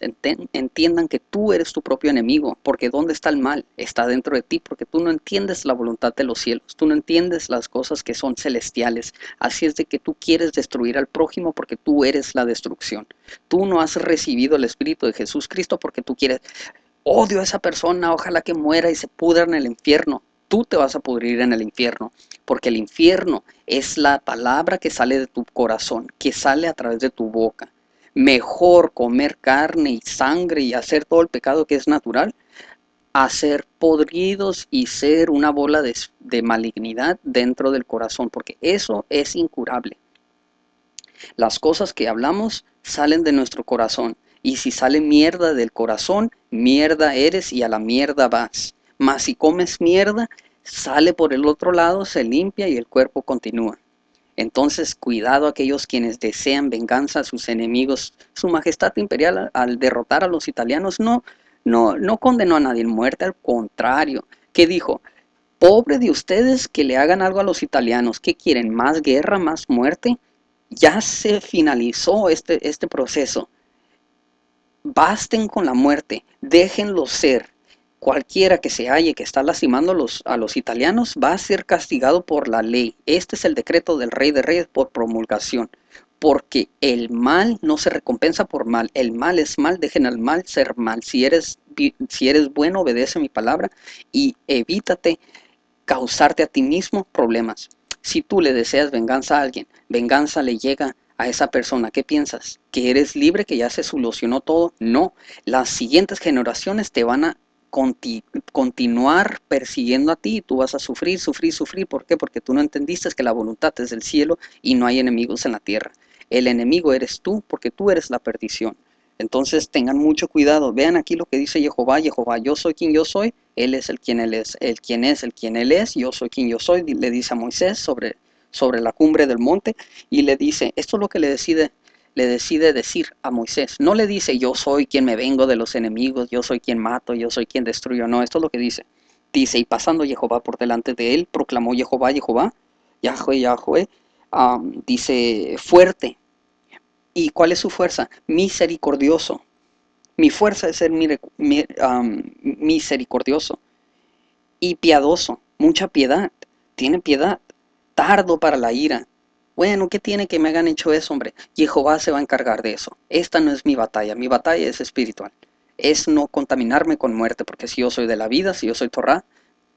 Entiendan que tú eres tu propio enemigo, porque ¿dónde está el mal? Está dentro de ti, porque tú no entiendes la voluntad de los cielos, tú no entiendes las cosas que son celestiales. Así es de que tú quieres destruir al prójimo porque tú eres la destrucción. Tú no has recibido el Espíritu de Jesús Cristo porque tú quieres, odio a esa persona, ojalá que muera y se pudra en el infierno. Tú te vas a pudrir en el infierno, porque el infierno es la palabra que sale de tu corazón, que sale a través de tu boca. Mejor comer carne y sangre y hacer todo el pecado que es natural, a ser podridos y ser una bola de malignidad dentro del corazón, porque eso es incurable. Las cosas que hablamos salen de nuestro corazón, y si sale mierda del corazón, mierda eres y a la mierda vas. Mas si comes mierda, sale por el otro lado, se limpia y el cuerpo continúa. Entonces, cuidado a aquellos quienes desean venganza a sus enemigos. Su Majestad Imperial, al derrotar a los italianos, no condenó a nadie a muerte, al contrario. ¿Qué dijo? Pobre de ustedes que le hagan algo a los italianos. ¿Qué quieren? ¿Más guerra, más muerte? Ya se finalizó este proceso. Basten con la muerte, déjenlo ser. Cualquiera que se halle que está lastimando a los italianos va a ser castigado por la ley. Este es el decreto del Rey de Reyes por promulgación. Porque el mal no se recompensa por mal. El mal es mal, dejen al mal ser mal. Si eres bueno, obedece mi palabra y evítate causarte a ti mismo problemas. Si tú le deseas venganza a alguien, venganza le llega a esa persona. ¿Qué piensas? ¿Que eres libre, que ya se solucionó todo? No. Las siguientes generaciones te van a continuar persiguiendo a ti y tú vas a sufrir. ¿Por qué? Porque tú no entendiste que la voluntad es del cielo y no hay enemigos en la tierra. El enemigo eres tú, porque tú eres la perdición. Entonces tengan mucho cuidado. Vean aquí lo que dice Jehová, yo soy quien yo soy, él es el quien él es, yo soy quien yo soy, le dice a Moisés sobre la cumbre del monte, y le dice, esto es lo que le decide decir a Moisés. No le dice, yo soy quien me vengo de los enemigos, yo soy quien mato, yo soy quien destruyo. No, esto es lo que dice. Dice, y pasando Jehová por delante de él, proclamó Jehová, Yahweh, dice, fuerte. ¿Y cuál es su fuerza? Misericordioso. Mi fuerza es ser misericordioso. Y piadoso, mucha piedad. Tiene piedad, tardo para la ira. Bueno, ¿qué tiene que me hayan hecho eso, hombre? Jehová se va a encargar de eso. Esta no es mi batalla es espiritual. Es no contaminarme con muerte, porque si yo soy de la vida, si yo soy Torah,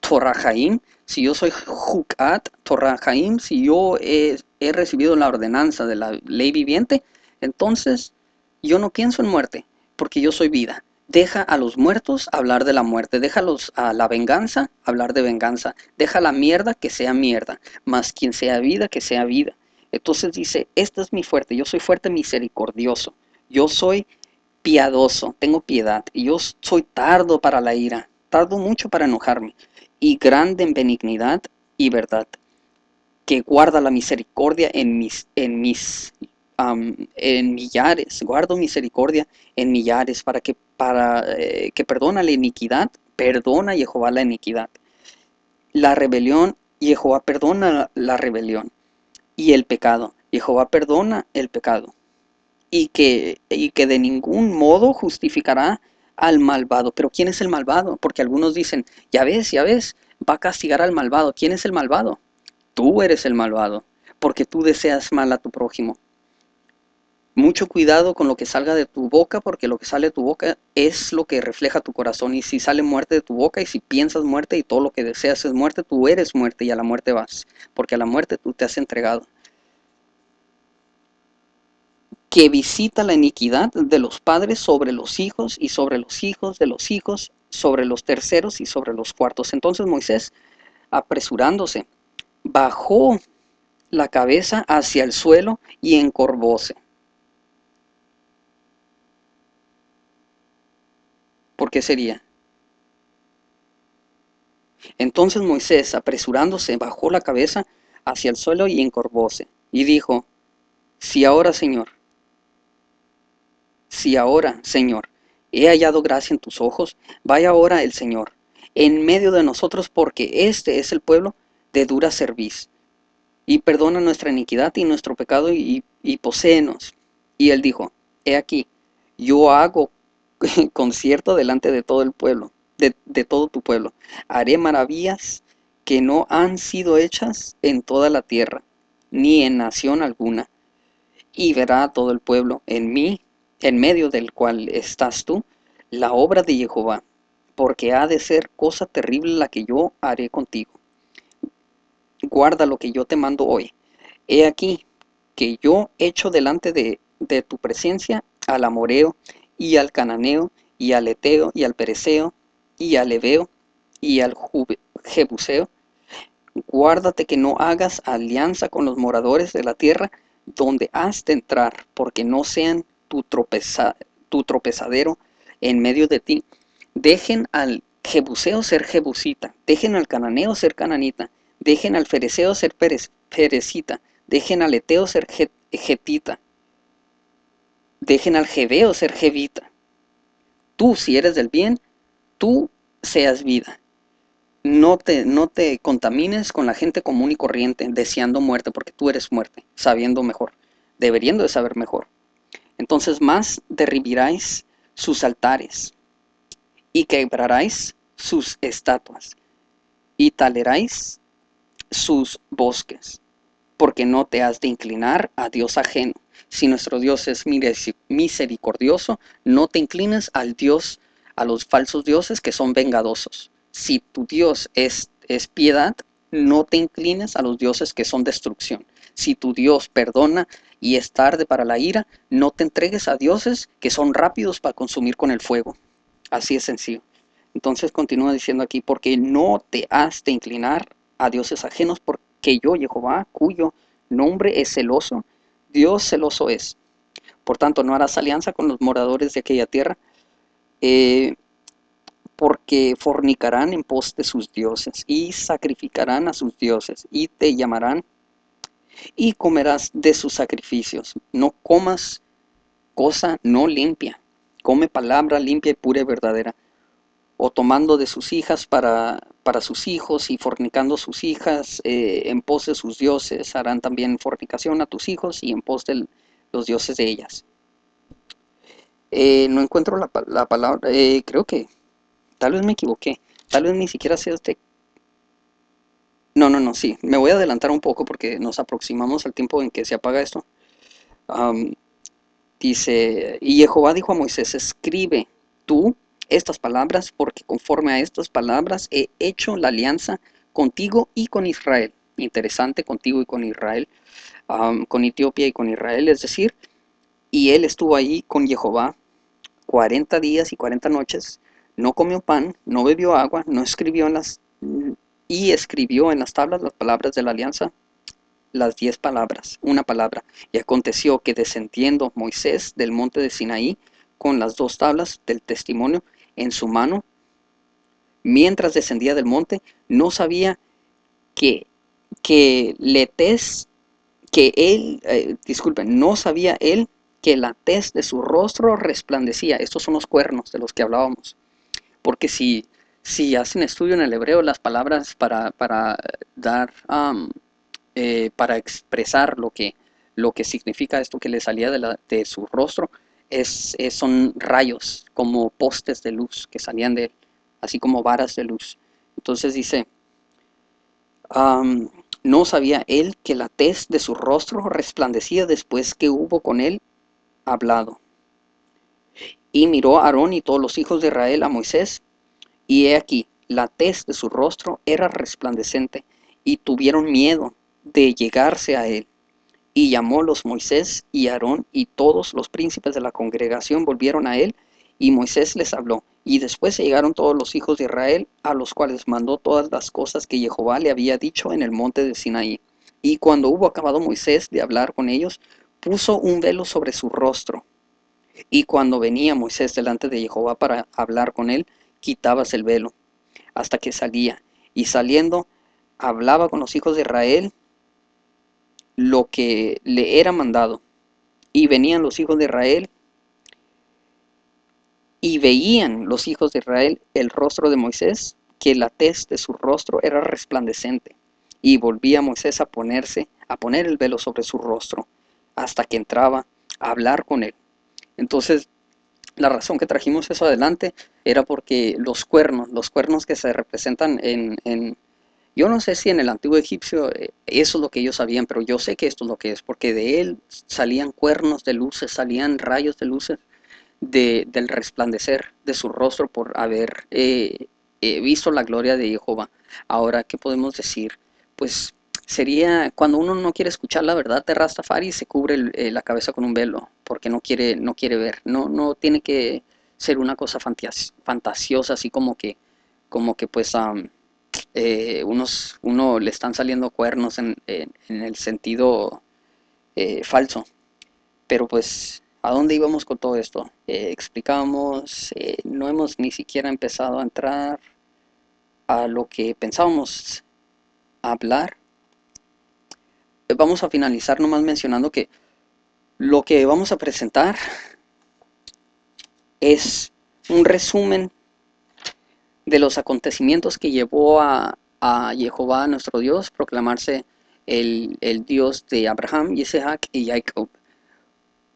Torah Hayim, si yo soy Chukat, Torah Hayim, si yo he recibido la ordenanza de la ley viviente, entonces yo no pienso en muerte, porque yo soy vida. Deja a los muertos hablar de la muerte, déjalos a la venganza hablar de venganza, deja la mierda que sea mierda, más quien sea vida que sea vida. Entonces dice, esta es mi fuerte, yo soy fuerte misericordioso, yo soy piadoso, tengo piedad, y yo soy tardo para la ira, tardo mucho para enojarme, y grande en benignidad y verdad, que guarda la misericordia en millares, guardo misericordia en millares, para que perdona la iniquidad, perdona Jehová la iniquidad, la rebelión, Jehová perdona la rebelión, y el pecado, Jehová perdona el pecado, y que de ningún modo justificará al malvado. Pero ¿quién es el malvado? Porque algunos dicen, ya ves, va a castigar al malvado. ¿Quién es el malvado? Tú eres el malvado, porque tú deseas mal a tu prójimo. Mucho cuidado con lo que salga de tu boca, porque lo que sale de tu boca es lo que refleja tu corazón. Y si sale muerte de tu boca, y si piensas muerte, y todo lo que deseas es muerte, tú eres muerte y a la muerte vas, porque a la muerte tú te has entregado. Que visita la iniquidad de los padres sobre los hijos, y sobre los hijos de los hijos, sobre los terceros y sobre los cuartos. Entonces Moisés, apresurándose, bajó la cabeza hacia el suelo y encorvóse. ¿Por qué sería? Entonces Moisés, apresurándose, bajó la cabeza hacia el suelo y encorvóse, y dijo, si ahora, Señor, he hallado gracia en tus ojos, vaya ahora el Señor en medio de nosotros, porque este es el pueblo de dura cerviz, y perdona nuestra iniquidad y nuestro pecado, y poséenos. Y él dijo: he aquí, yo hago concierto delante de todo el pueblo, de todo tu pueblo. Haré maravillas que no han sido hechas en toda la tierra, ni en nación alguna. Y verá a todo el pueblo en mí, en medio del cual estás tú, la obra de Jehová, porque ha de ser cosa terrible la que yo haré contigo. Guarda lo que yo te mando hoy. He aquí que yo echo delante de tu presencia al amoreo, y al cananeo, y al eteo, y al pereceo, y al heveo, y al jebuseo. Guárdate que no hagas alianza con los moradores de la tierra donde has de entrar, porque no sean tu tropezadero en medio de ti. Dejen al jebuseo ser jebusita, dejen al cananeo ser cananita, dejen al fereceo ser ferecita, dejen al eteo ser getita, dejen al jeveo ser jevita. Tú, si eres del bien, tú seas vida. No te contamines con la gente común y corriente, deseando muerte, porque tú eres muerte, sabiendo mejor, debiendo de saber mejor. Entonces más derribaréis sus altares, y quebraréis sus estatuas, y talaréis sus bosques, porque no te has de inclinar a Dios ajeno. Si nuestro Dios es misericordioso, no te inclines al Dios, a los falsos dioses que son vengadosos. Si tu Dios es piedad, no te inclines a los dioses que son destrucción. Si tu Dios perdona y es tarde para la ira, no te entregues a dioses que son rápidos para consumir con el fuego. Así es sencillo. Entonces continúa diciendo aquí: porque no te has de inclinar a dioses ajenos, porque yo, Jehová, cuyo nombre es celoso, Dios celoso es. Por tanto, no harás alianza con los moradores de aquella tierra, porque fornicarán en pos de sus dioses, y sacrificarán a sus dioses, y te llamarán, y comerás de sus sacrificios. No comas cosa no limpia. Come palabra limpia y pura y verdadera, o tomando de sus hijas para sus hijos, y fornicando sus hijas en pos de sus dioses. Harán también fornicación a tus hijos y en pos de los dioses de ellas. No encuentro la palabra, creo que, tal vez me equivoqué, tal vez ni siquiera sea este. No, sí, me voy a adelantar un poco porque nos aproximamos al tiempo en que se apaga esto. Dice: y Jehová dijo a Moisés: escribe tú estas palabras, porque conforme a estas palabras he hecho la alianza contigo y con Israel. Interesante, contigo y con Israel, con Etiopía y con Israel, es decir. Y él estuvo ahí con Jehová 40 días y 40 noches, no comió pan, no bebió agua, no escribió escribió en las tablas las palabras de la alianza, las 10 palabras, una palabra. Y aconteció que descendiendo Moisés del monte de Sinaí, con las 2 tablas del testimonio en su mano, mientras descendía del monte, no sabía no sabía él que la tez de su rostro resplandecía. Estos son los cuernos de los que hablábamos, porque si hacen estudio en el hebreo, las palabras para dar para expresar lo que significa esto que le salía de su rostro, son rayos, como postes de luz que salían de él, así como varas de luz. Entonces dice: no sabía él que la tez de su rostro resplandecía después que hubo con él hablado. Y miró Aarón y todos los hijos de Israel a Moisés, y he aquí, la tez de su rostro era resplandecente, y tuvieron miedo de llegarse a él. Y llamólos Moisés y Aarón, y todos los príncipes de la congregación volvieron a él, y Moisés les habló. Y después llegaron todos los hijos de Israel, a los cuales mandó todas las cosas que Jehová le había dicho en el monte de Sinaí. Y cuando hubo acabado Moisés de hablar con ellos, puso un velo sobre su rostro. Y cuando venía Moisés delante de Jehová para hablar con él, quitabas el velo, hasta que salía. Y saliendo, hablaba con los hijos de Israel lo que le era mandado. Y venían los hijos de Israel, y veían los hijos de Israel el rostro de Moisés, que la tez de su rostro era resplandecente. Y volvía Moisés a poner el velo sobre su rostro, hasta que entraba a hablar con él. Entonces, la razón que trajimos eso adelante era porque los cuernos que se representan en yo no sé si en el Antiguo Egipcio eso es lo que ellos sabían, pero yo sé que esto es lo que es, porque de él salían cuernos de luces, salían rayos de luces del resplandecer de su rostro por haber visto la gloria de Jehová. Ahora, ¿qué podemos decir? Pues sería, cuando uno no quiere escuchar la verdad de Rastafari, se cubre la cabeza con un velo, porque no quiere ver. No tiene que ser una cosa fantasiosa, así como que pues... uno le están saliendo cuernos en el sentido falso. Pero pues, ¿a dónde íbamos con todo esto? Explicamos, no hemos ni siquiera empezado a entrar a lo que pensábamos hablar. Vamos a finalizar nomás mencionando que lo que vamos a presentar es un resumen de los acontecimientos que llevó a Jehová, nuestro Dios, proclamarse el Dios de Abraham, Isaac y Jacob,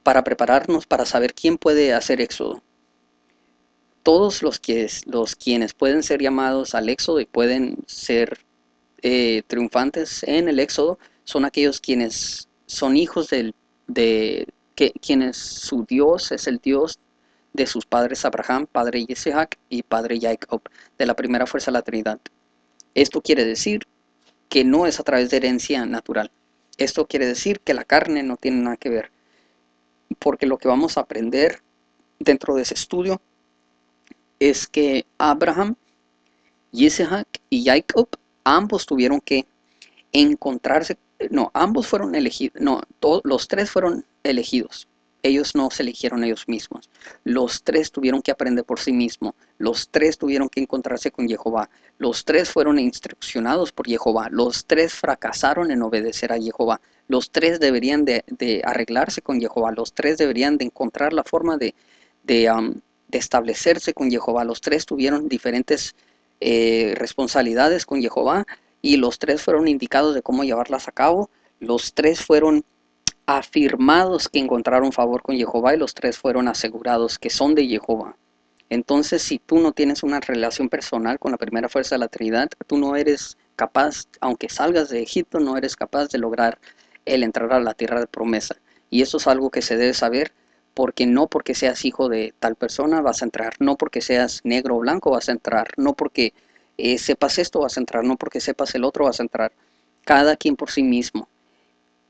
para prepararnos para saber quién puede hacer éxodo. Todos los quienes pueden ser llamados al éxodo y pueden ser triunfantes en el éxodo son aquellos quienes son hijos quienes su Dios es el Dios de sus padres Abraham, padre Isaac y padre Jacob, de la primera fuerza de la Trinidad. Esto quiere decir que no es a través de herencia natural. Esto quiere decir que la carne no tiene nada que ver, porque lo que vamos a aprender dentro de ese estudio es que Abraham, Isaac y Jacob, ambos tuvieron que encontrarse, no, ambos fueron elegidos, no, los tres fueron elegidos. Ellos no se eligieron ellos mismos. Los tres tuvieron que aprender por sí mismos. Los tres tuvieron que encontrarse con Jehová. Los tres fueron instruccionados por Jehová. Los tres fracasaron en obedecer a Jehová. Los tres deberían de arreglarse con Jehová. Los tres deberían de encontrar la forma de establecerse con Jehová. Los tres tuvieron diferentes responsabilidades con Jehová. Y los tres fueron indicados de cómo llevarlas a cabo. Los tres fueron afirmados que encontraron favor con Jehová, y los tres fueron asegurados que son de Jehová. Entonces, si tú no tienes una relación personal con la primera fuerza de la Trinidad, tú no eres capaz, aunque salgas de Egipto, no eres capaz de lograr el entrar a la tierra de promesa. Y eso es algo que se debe saber, porque no porque seas hijo de tal persona vas a entrar, no porque seas negro o blanco vas a entrar, no porque sepas esto vas a entrar, no porque sepas el otro vas a entrar. Cada quien por sí mismo.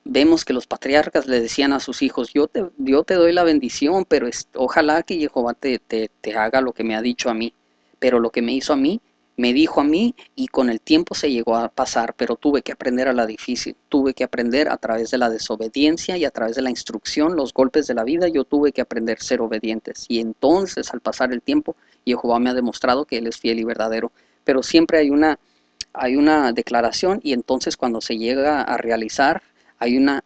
Vemos que los patriarcas le decían a sus hijos, yo te doy la bendición, pero ojalá que Jehová te haga lo que me ha dicho a mí. Pero lo que me hizo a mí, me dijo a mí, y con el tiempo se llegó a pasar, pero tuve que aprender a la difícil. Tuve que aprender a través de la desobediencia y a través de la instrucción, los golpes de la vida, yo tuve que aprender a ser obedientes. Y entonces, al pasar el tiempo, Jehová me ha demostrado que Él es fiel y verdadero. Pero siempre hay una declaración, y entonces cuando se llega a realizar, hay una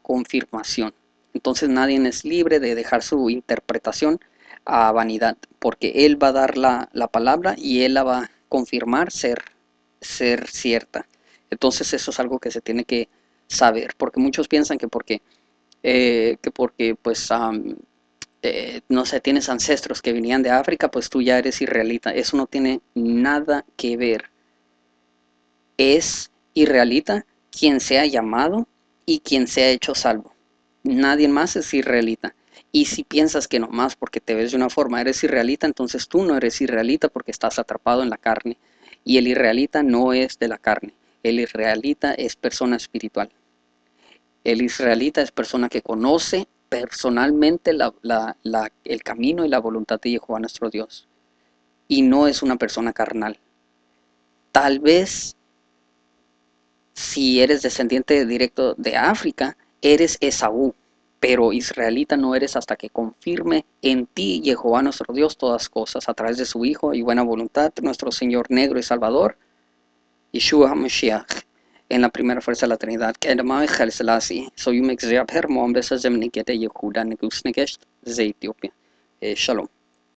confirmación. Entonces nadie es libre de dejar su interpretación a vanidad, porque Él va a dar la palabra y Él la va a confirmar ser cierta. Entonces eso es algo que se tiene que saber, porque muchos piensan que porque no sé, tienes ancestros que venían de África, pues tú ya eres israelita. Eso no tiene nada que ver. Es israelita quien sea llamado y quien sea hecho salvo. Nadie más es israelita. Y si piensas que nomás porque te ves de una forma eres israelita, entonces tú no eres israelita porque estás atrapado en la carne. Y el israelita no es de la carne. El israelita es persona espiritual. El israelita es persona que conoce personalmente el camino y la voluntad de Jehová nuestro Dios. Y no es una persona carnal. Tal vez, si eres descendiente directo de África, eres Esaú, pero israelita no eres hasta que confirme en ti, Jehová nuestro Dios, todas cosas a través de su Hijo y buena voluntad, nuestro Señor negro y Salvador, Yeshua HaMashiach, en la primera fuerza de la Trinidad. Soy un ex de Apermo, un beso de Mniquete, Yehuda, Negus Negesh, de Etiopía. Shalom.